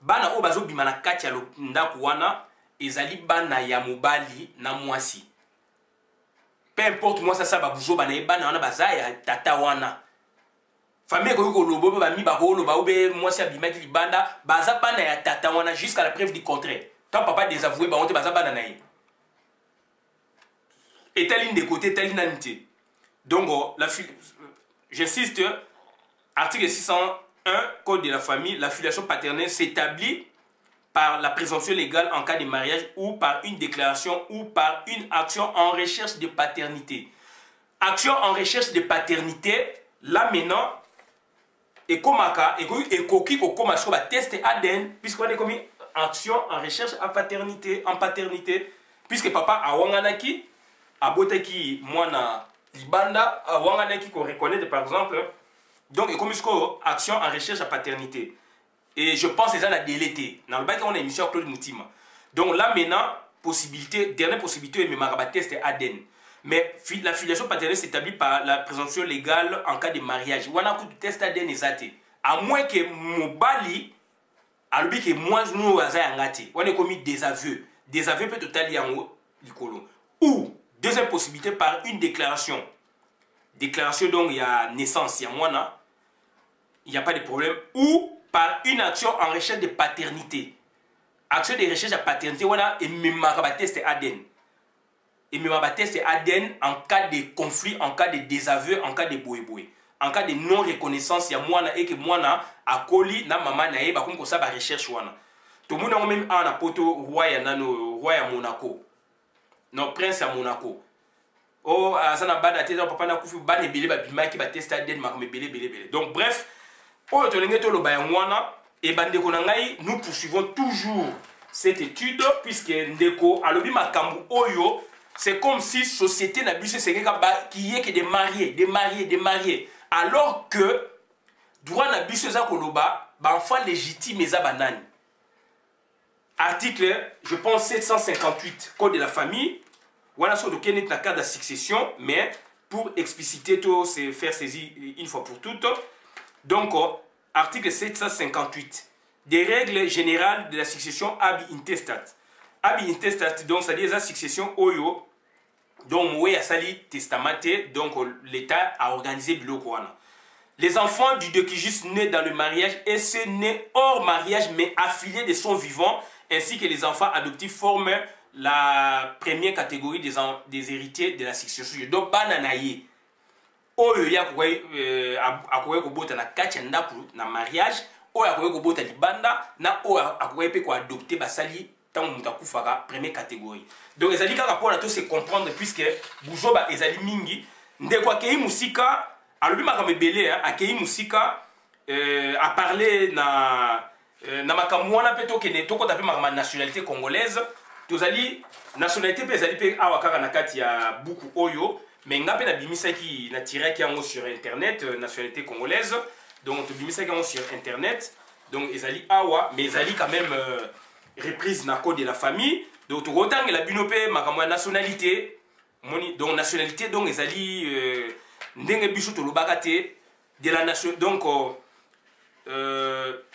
Bana obazo bimana kati ya ndakuwana ezali bana ya mobali na mwasi. Peu importe moi ça babuzo bana ebana wana bazaya tata wana. Famille ko yuko lobo ba mi ba holo ba obe mwasi abimaki libanda baza bana ya tata wana jusqu'à la preuve du contraire. Tant papa désavoué ba honte baza bana na ye. Et taline de côté taline nanité. Donc la j'insiste article 600 1. Code de la famille, la filiation paternelle s'établit par la présomption légale en cas de mariage ou par une déclaration ou par une action en recherche de paternité. Action en recherche de paternité, là maintenant, et test ADN, puisqu'on a commis action en recherche à paternité, en paternité, puisque papa a wanganaki, a botaki mwana libanda, a wanganaki qu'on reconnaît par exemple. Donc, et comme action en recherche à paternité. Et je pense déjà la délété. Dans le bac, on a une mission à Claude Moutima. Donc là, maintenant, possibilité, dernière possibilité, mais marabaté, c'était ADN. Mais la filiation paternelle s'établit par la présomption légale en cas de mariage. On a un coup de test ADN et zaté. À moins que mon bali, à l'objet que moi, nous, on a commis des aveux. Des aveux peut totalement en haut du colon. Ou, deuxième possibilité, par une déclaration. Déclaration, donc, il y a naissance, il y a moi, là. Il n'y a pas de problème. Ou par une action en recherche de paternité. Action de recherche de paternité, voilà, et même test ADN. Et même test ADN en cas de conflit, en cas de désaveu, en cas de boé-boé. En cas de non-reconnaissance, il y a moi et que moi, à colis, na maman, na yeba, comme ça, ba recherche, wana. Tout le monde a même un poto, roi à Monaco. Non, prince à Monaco. Oh, ça n'a pas d'attente, papa n'a couffé, ban et belé, babima, qui va tester ADN, ma comme belé, belé, belé. Donc, bref. Et nous poursuivons toujours cette étude puisque Ndeko alobi makambu oyo, c'est comme si société n'abusait qui est que des mariés alors que droit n'abusait ça koloba enfant légitime et banane. Article je pense 758 code de la famille voilà sur lequel n'est pas cas de succession mais pour expliciter tout c'est faire saisir une fois pour toutes. Donc, article 758, des règles générales de la succession ab intestate. Ab intestate, donc, c'est-à-dire la succession oyo, donc, moué a sali testamenté, donc, l'État a organisé bloquana. Les enfants du déquijus nés dans le mariage et ceux nés hors mariage mais affiliés de son vivant, ainsi que les enfants adoptifs forment la première catégorie des héritiers de la succession. Donc, bananaïe. Oyo ya akwe kobota na kacha ndaku na mariage oyo akwe kobota libanda na oyo akwe pe ko adopter basali tant muta kufaka première catégorie. Donc ezali kaka pona to se comprendre puisque buzoba ezali mingi ndeko akei musika alobi makambe belé akei musika a parler na makambo wana pe to kene to kota pe makama nationalité congolaise tozali nationalité pe ezali pe awa kaka na kati ya buku oyo. Mais on a bimisa qui n'a tiré qui sur internet nationalité congolaise donc bimisa qui sur internet donc ezali awa mais ezali quand même reprise na code de la famille donc autant que la binopé makamwa nationalité moni donc nationalité donc ezali ndenge biso to lobaka te de la nation donc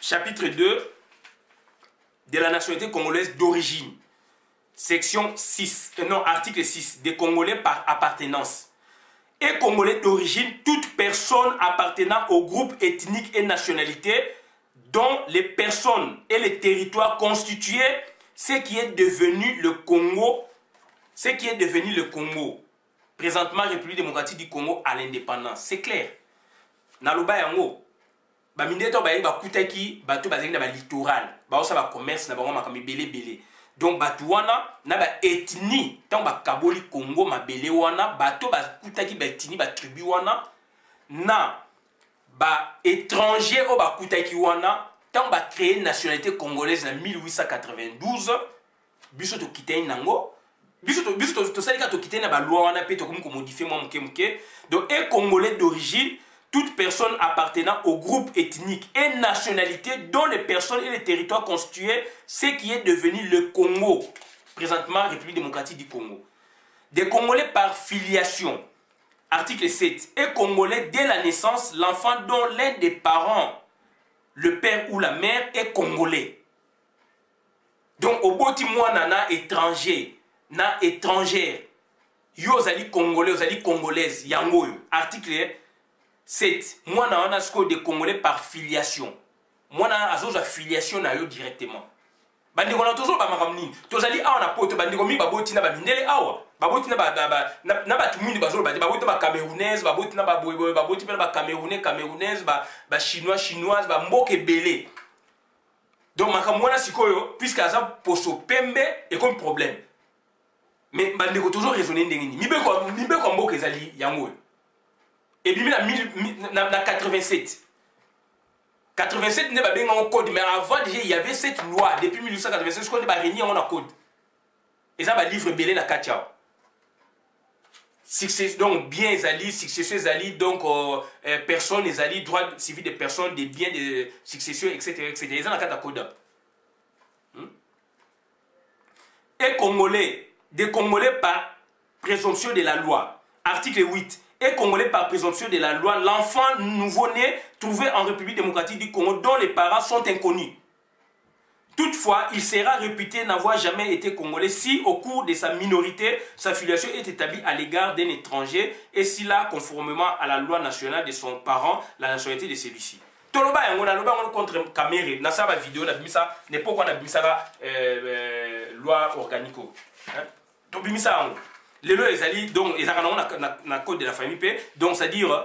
chapitre 2 de la nationalité congolaise d'origine, section 6, non, article 6, des Congolais par appartenance. Et Congolais d'origine, toute personne appartenant au groupe ethnique et nationalité dont les personnes et les territoires constituaient ce qui est devenu le Congo, présentement République démocratique du Congo à l'indépendance. C'est clair. Naloba yango, ba mindeto ba yeba kutaki, ba to bazali na ba littoral, ba osa ba commerce na ba ngoma kami belé belé. Donc ba tuana na ba ethnie, tant ba kaboli Congo ma belé wana, ba to ba kutaki ba ethnie ba tribu wana na ba étranger o ba kutaki wana, tant ba créer une nationalité congolaise en 1892, biso to kitay nango. Tout ça, la loi, on a modifié, donc, un Congolais d'origine, toute personne appartenant au groupe ethnique et nationalité dont les personnes et les territoires constituaient ce qui est devenu le Congo, présentement République démocratique du Congo. Des Congolais par filiation, article 7, et Congolais dès la naissance, l'enfant dont l'un des parents, le père ou la mère, est Congolais. Donc, au bout nana étranger, na étrangère, yo zali congolais, zali congolaise, yango yo. Article 7. Moi na ana sko de congolais par filiation. Moi na azo za filiation na yo directement. Bandi ko na toujours ba makamni. To zali a na poto bandi ko mi ba botina ba mindele awa. Ba botina ba na ba tumuni ba zo ba botina ba camerounaise, ba botina ba boyboy, ba botina ba camerounais, camerounaise, ba chinois, chinoise, ba mboke belé. Donc makamwa na sikoyo puisque aza poso pembe et comme problème. Mais je vais toujours raisonner. Et puis, en 87. 87, il n'y avait pas de code. Mais avant, il y avait cette loi. Depuis 1887, ce qu'on a régné, on a code. Et ça, le livre Belé, la Kachao. Donc, bien, succession, donc, personne, droit civil des personnes, des biens, des successions, etc. Ils ont un code. Et Congolais. Des Congolais par présomption de la loi. Article 8. Et Congolais par présomption de la loi, l'enfant nouveau-né trouvé en République démocratique du Congo dont les parents sont inconnus. Toutefois, il sera réputé n'avoir jamais été Congolais si, au cours de sa minorité, sa filiation est établie à l'égard d'un étranger et s'il a, conformément à la loi nationale de son parent, la nationalité de celui-ci. Toloba yango na loba on contre Kamere na saba vidéo na bimisa ne pourquoi na bimisa loi organico. Donc bimisa les lois ezali donc ezaka na code de la famille P, donc c'est à dire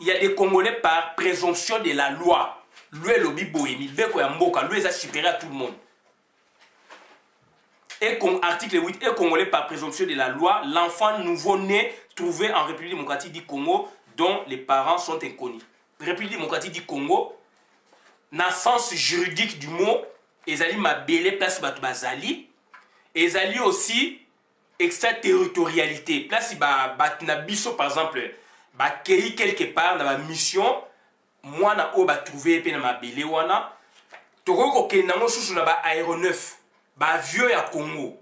il y a des Congolais par présomption de la loi. Lui lobi boyemi beko ya mboka lui est supérieur à tout le monde. Et article 8 est Congolais par présomption de la loi, l'enfant nouveau-né trouvé en République démocratique du Congo dont les parents sont inconnus. République démocratique du Congo, dans le sens juridique du mot, ezali mabele place ba bazali, ezali aussi extraterritorialité. Place ba na biso par exemple, ba kei quelque part dans la mission, moi na o ba trouver pe na mabele wana, toko ke nango sous na ba aéronef, ba vieux ya Congo.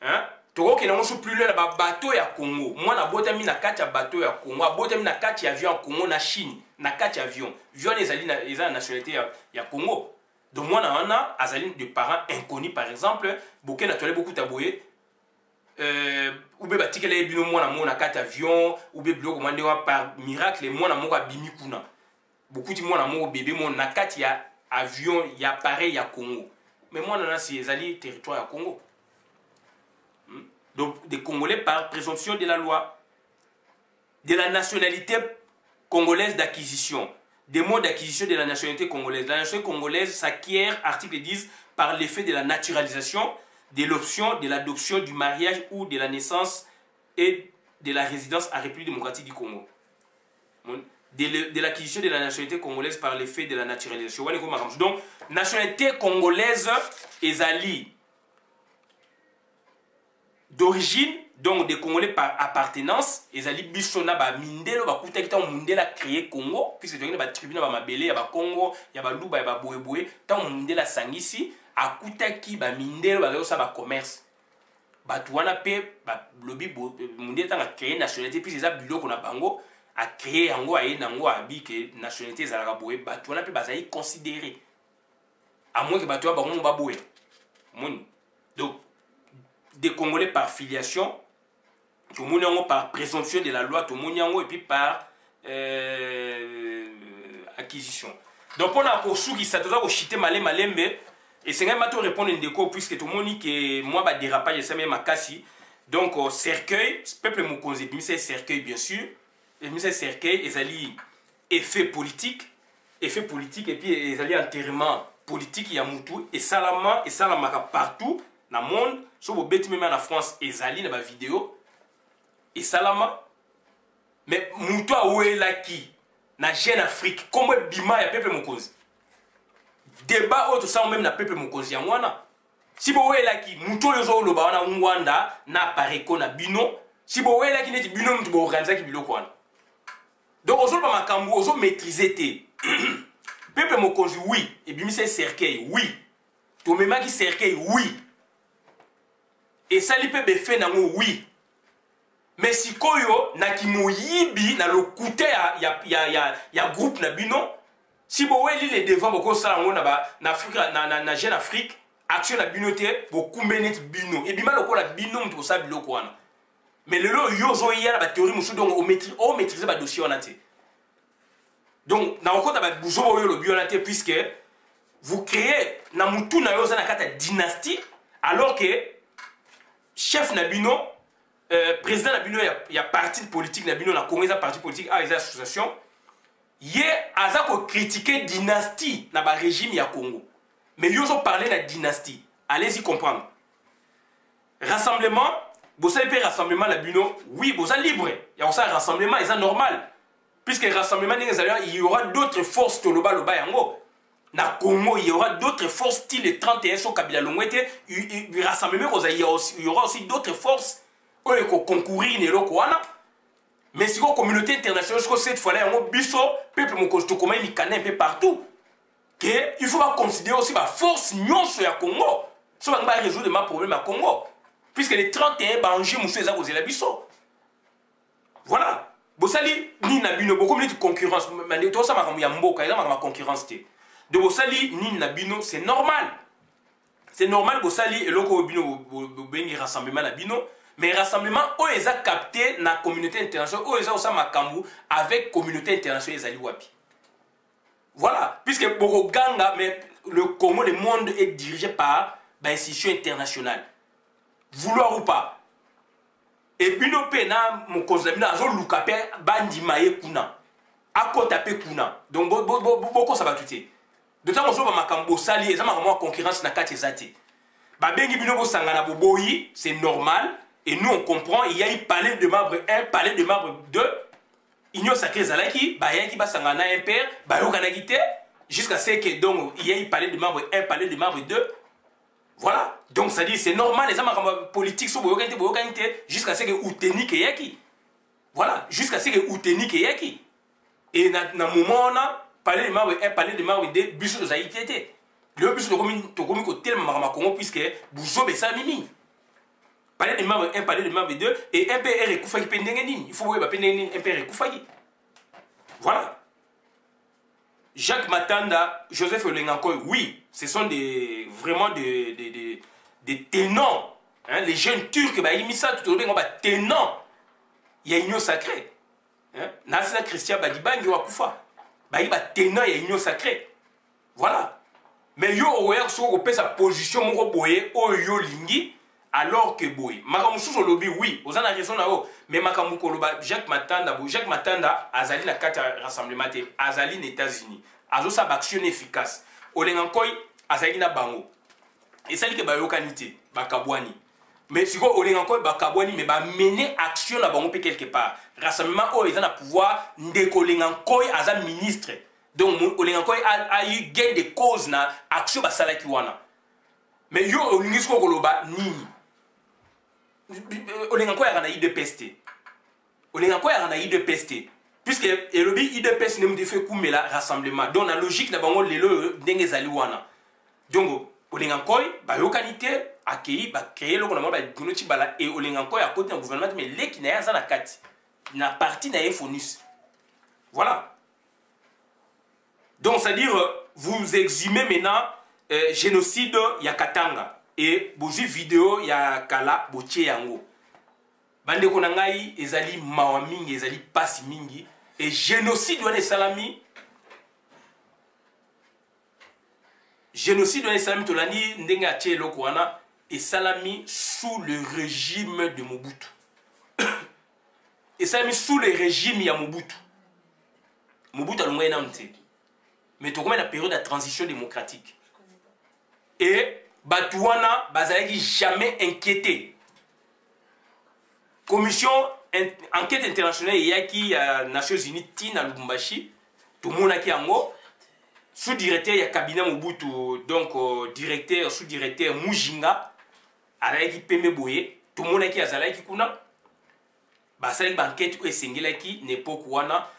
Hein? Toko ke nango sous plus le ba bateau ya Congo. Moi na botami na kati ya bateau ya Congo, botami na kati ya vieux ya Congo na Chine. Na kati avion viol ezali na nationalité ya Congo. Donc moi na ana azali de parents inconnus par exemple boké na tolé beaucoup taboyé ou be batikele bino moi na mona kati avion ou be bloko mande wa par miracle moi na moko bimi kuna beaucoup ti moi na moko bébé mon na kati ya avion ya pareil ya Congo. Mais moi na si ezali territoire ya Congo. Donc des Congolais par présomption de la loi de la nationalité congolaise d'acquisition. Des mots d'acquisition de la nationalité congolaise. La nationalité congolaise s'acquiert, article 10, par l'effet de la naturalisation, de l'option, de l'adoption, du mariage ou de la naissance et de la résidence à République démocratique du Congo. De l'acquisition de la nationalité congolaise par l'effet de la naturalisation. Donc, nationalité congolaise est alliée d'origine, donc des Congolais par appartenance, ils allaient bisona ba mindelo ba kutakita mundela créer Congo, puisque donc ba tribune ba mabele ya ba Congo, ya ba luba ya ba boeboe, tant mundela sangisi, akutaki ba mindelo ba losa ba commerce. Ba tuana pe ba lobby mundela tanga créer nationalité, puisque ça biloko na bango, a créé un habit que nationalité est à considéré. À moins que Batoua Baron. Donc, des Congolais par filiation, tout le monde par présomption de la loi, tout le monde et puis par acquisition. Donc, on a pour ceux qui s'attendent à chiter malé malé, mais et c'est un matin répondre une déco puisque tout le monde dit que moi, bah dérapage, c'est même à Kassi. Donc, cercueil, peuple mokonzi, c'est cercueil, bien sûr. C'est cercueil, ils allaient effet politique, et puis ils allaient enterrement politique, il y a moutou, et salamaka partout dans le monde, sauf au bête même en France, ils allaient dans la vidéo, et salama. Mais moutou a oué la qui, dans la jeune Afrique, comme le bima, il y a peuple mokonzi. Débat autre, ça, même dans le peuple mokonzi, il y a mouana. Si vous avez la qui, moutou le zo, le bawana, Rwanda, n'a pas récon, n'a bino. Si vous avez la qui, n'est-ce bino, moutou organiser qui bilo quoi. Donc, on va maîtriser les peuple mokonzi, oui. Et puis, c'est cercueil, oui. Tout le monde qui cercueil, oui. Et ça, il peut faire, oui. Mais si Koyo, na ki moyibi, na le koute, ya groupe, na bino. Si vous avez les devants, vous na jeune Afrique, action na bino te, vous koumbenet bino. Et puis, mal au la bino, vous savez, bilo kouana. Mais le lot, il y a la théorie, donc on maîtrise le dossier. Donc, on compte avec le bionaté, puisque vous créez une dynastie, alors que chef Nabino, président Nabino, il y a parti politique, Nabino, il y a congrès un parti politique, il y a association, il y a critiqué la dynastie dans le régime au Congo. Mais ils ont parlé de la dynastie. Allez-y comprendre. Rassemblement. Vous avez rassemblement la buno, oui, vous êtes libre. Il y a un rassemblement, c'est normal. Puisque le rassemblement, il y aura d'autres forces que le bas yango. Na Congo, il y aura d'autres forces style les 31 sur Kabila Longuete. Il y aura aussi d'autres forces qui concourir dans. Mais si la communauté internationale, cette fois-là, il y a un biso, peuple mokonzi, comment il canne un peu partout. Il faut considérer aussi la force non sur le Congo. Ça va résoudre ma problème à Congo. Puisque les 31 banjés, monsieur, ils ont posé la bisso. Voilà. Vous savez, ni Nabino, beaucoup de concurrence. Mais tout ça, il y a une concurrence. De vous savez, ni Nabino, c'est normal. C'est normal, vous savez, et l'autre, vous avez un rassemblement Nabino. Mais le rassemblement, ils ont capté la communauté internationale. Ils ont capté avec la communauté internationale. Ils ont capté. Voilà. Puisque pour le Congo, le monde est dirigé par l'institution internationale. Vouloir ou pas. Et puis nous pena mon conseil na zo lukape bandi maye kuna. Akota pe kuna. Donc beaucoup ça va tuer. De temps on so ba makambo sali ezama vraiment concurrence na kati ezati. Ba bengi bino bo sangana boboyi, c'est normal et nous on comprend, il y a eu palais de marbre 1, palais de marbre 2. Inyo sacré zalaki, ba yaki ba sangana un père, ba yokana kité jusqu'à ce que donc il y a eu palais de marbre 1, palais de marbre 2. Voilà, donc ça dit c'est normal, les hommes politiques sont jusqu'à ce que Outeni Keyaki. Voilà, jusqu'à ce que Outeni Keyaki. Et dans le moment où on a parlé de Maroui 1, parlé de Maroui 2, Bissou de Zaïté. Le Bissou de Komi tellement Maramakongo, puisque Bouzou est sa mimi. Parler de Maroui 1, parler de Maroui 2, et un PR et Koufaki Pendengenin. Il faut voir un PR et Koufaki. Voilà. Jacques Matanda, Joseph Olenghankoy, oui, ce sont des, vraiment des ténants. Hein, les jeunes turcs, bah, ils mis ça tout le temps, bah, ténants. Il y a une sacrée. Hein? Nasla Christian Badiba, il y a Koufa. Bah, il y a ténants, il y a une sacrée. Voilà. Mais il y a sa position, yo lingi, alors que boy. Makamoussou sur lobby, oui, vous en avez raison là-haut. Mais Makamouko loba, Jacques Matanda, Azali na kata rassemblement, Azali na États-Unis. Azo sa action efficace. Olenghankoy, Azali na bango. Et ça dit que bayokanité, bakabwani. Mais si go Olenghankoy bakabwani, mais ba mener action na bango pe quelque part. Rassemblement oh ils ont na pouvoir Ndeko Olenghankoy aza ministre. Donc Olenghankoy a eu gain de cause na action ba salaki wana. Mais yo olingisko koloba nini. Olenghankoy a eu de pester. Olenghankoy a eu de pester. Puisque le but de pester n'est pas de faire comme le rassemblement. Donc la logique n'a pas été de faire comme ça. Donc Olenghankoy a eu la qualité, a créé le gouvernement, et Olenghankoy a côté un gouvernement, mais l'équipe n'a pas été en partie. Voilà. Donc, c'est-à-dire, vous exhumez maintenant génocide Yakatanga et boji vidéo ya Kala Bocheyango. Bande konangai ezali mawa mingi, ezali pasi mingi et génocide wana salami. Génocide wana salami tolani ndenga tie loko wana et salami sous le régime de Mobutu. Et salami sous le régime ya Mobutu. Mobutu alonga enamte. Mais tu connais la période de la transition démocratique. Et Batouana Bazalaki jamais inquiété. Commission enquête internationale Yaki à Nations Unies Tina Lubumbashi, tout le monde qui en haut, sous-directeur il y a cabinet Mobutu, donc directeur sous-directeur Mujinga, Alaiki Pemeboye, tout le monde qui a Zalaiki Kuna, Bazalaki enquête ou Esengilaki n'est pas Kouana.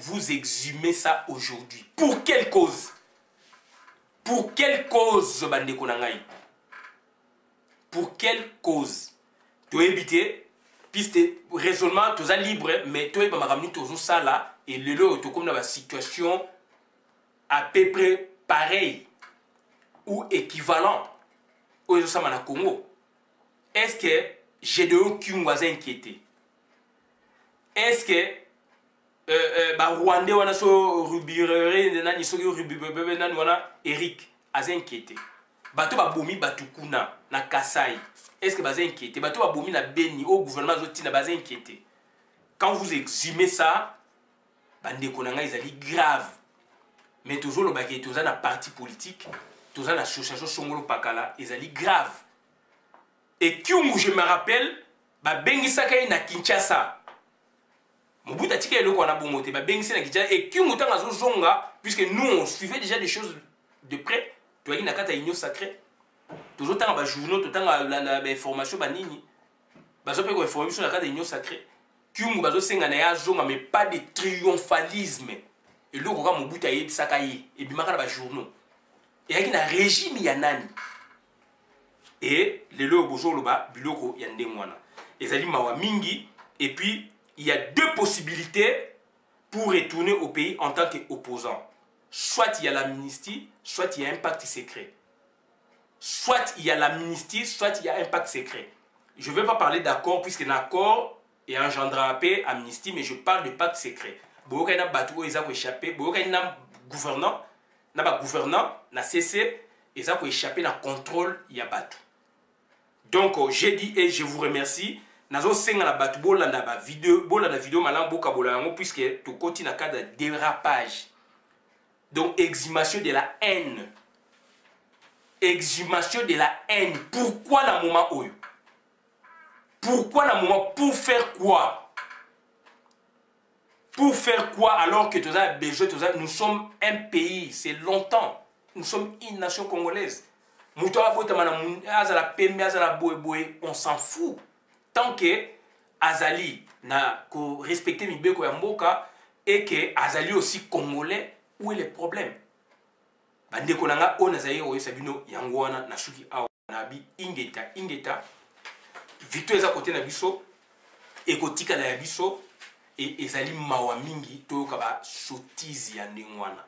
Vous exhumez ça aujourd'hui. Pour quelle cause? Pour quelle cause, Bande Konangai? Pour quelle cause? Tu es évité, piste raisonnement, tu es libre, mais tu es ramené toujours ça là, et le lot, tu es comme dans la situation à peu près pareille ou équivalente au Congo. Est-ce que Gédéon Kingwaza inquiété? Est-ce que Rwandais wana so rubirere nani so rubibebe nani wana Eric azinquiété bato ba bomi batukuna na Kasai est-ce que bazinquiété bato ba bomi na Beni au gouvernement zotina bazinquiété quand vous exhumez ça bande konanga ezali grave mais toujours le baké toza na parti politique toza na association songolo pakala ezali grave et kiumu je me rappelle ba bengisa kai na Kinshasa Mobutu a dit qu'il a bomoté, et qui mouta dans zonga, puisque nous on suivait déjà des choses de près, tu as dit nakata igno sacré. Toujours tant à journaux, tout temps la information banini. Bazo pe information nakata igno sacré. Qui mou bazo senga na zonga mais pas de triomphalisme. Et le programme Mobutu a yé sakayi et bimaka ba journaux. Et il y a un régime yanani. Et le lo bozo loba biloko yande mwana. Ezali mawa mingi et puis il y a deux possibilités pour retourner au pays en tant qu'opposant. Soit il y a l'amnistie, soit il y a un pacte secret. Soit il y a l'amnistie, soit il y a un pacte secret. Je ne vais pas parler d'accord, puisque l'accord est engendré après amnistie, mais je parle de pacte secret. Si vous avez un bateau, vous avez échappé. Si vous avez un gouvernant, vous avez cessé, vous avez échappé dans le contrôle, il y a bateau. Donc, j'ai dit et je vous remercie. Nazo senga na batu bolanda ba vidéo bolanda vidéo malam bokabola yango puisque to koti na cadre dérapage. Donc exhumation de la haine. Exhumation de la haine. Pourquoi na moment oyo? Pourquoi na moment pour faire quoi? Pour faire quoi alors que toza besoin toza nous sommes un pays, c'est longtemps. Nous sommes une nation congolaise. Muto abota mana azala pembe azala boye boye, on s'en fout. Tant que Azali n'a respecté Mibeko Yamboka et que Azali aussi congolais, où est le problème? Bandeko nanga on Azali oye sabino yangoana nasuki awa nabi ingeta ingeta victoire za côté nabiso et kotika na yabiso et Ezali mawa mingi toyoka ba sotizi ya ndengwana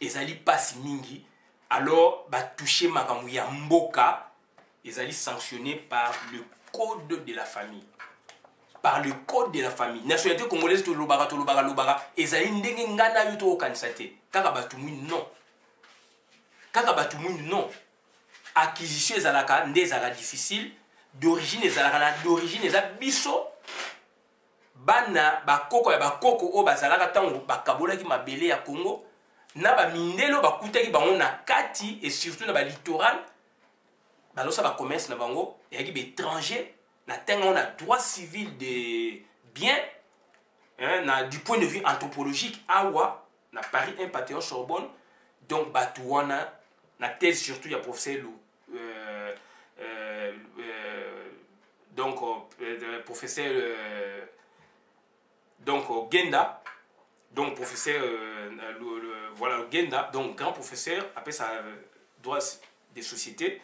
Ezali pasi mingi alors ba toucher makambo ya mboka Ezali sanctionné par le code de la famille. Par le code de la famille. Nationalité congolaise to lobara to lobara lobara ezali ndenge ngana yuto okanisate. Kaka batumwini non. Kaka batumwini non. Acquisition ezalaka ndezala difficile, d'origine ezalaka na d'origine ezabiso. Bana bakoko ya bakoko o bazalaka tango bakabola ki mabele ya Congo na ba mindelo bakutaki bango na kati et surtout na ba littoral. Dans le commerce, il y a des étrangers, on a droit civil des biens, du point de vue anthropologique, Awa, na Paris 1, Panthéon Sorbonne, donc Batouana, na thèse surtout, il y a professeur Genda, donc professeur voilà Genda, donc grand professeur, après ça droit des sociétés.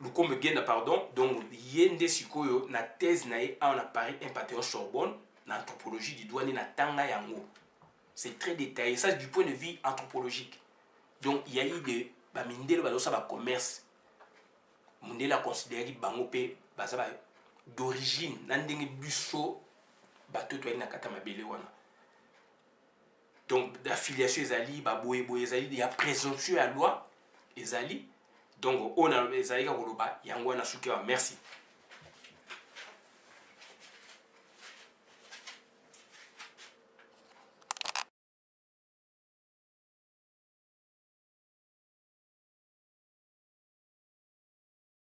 Lukombe Genda, pardon, donc Yende Sikoyo, na thèse nae a on a Paris 1 Panthéon Sorbonne, na anthropologie du douane na tanga yango. c'est très détaillé. Ça, c'est du point de vue anthropologique. Donc, il y a eu des commerce. Mundela considéré Bangopé d'origine. Nandenge Busso, bateau toile na katamabele wana. Donc, d'affiliation Ezali, Baboué, Boé Ezali, il y a présomptueux à loi Ezali. Donc, on a Ezali Karouba, Yango Nasukewa, merci.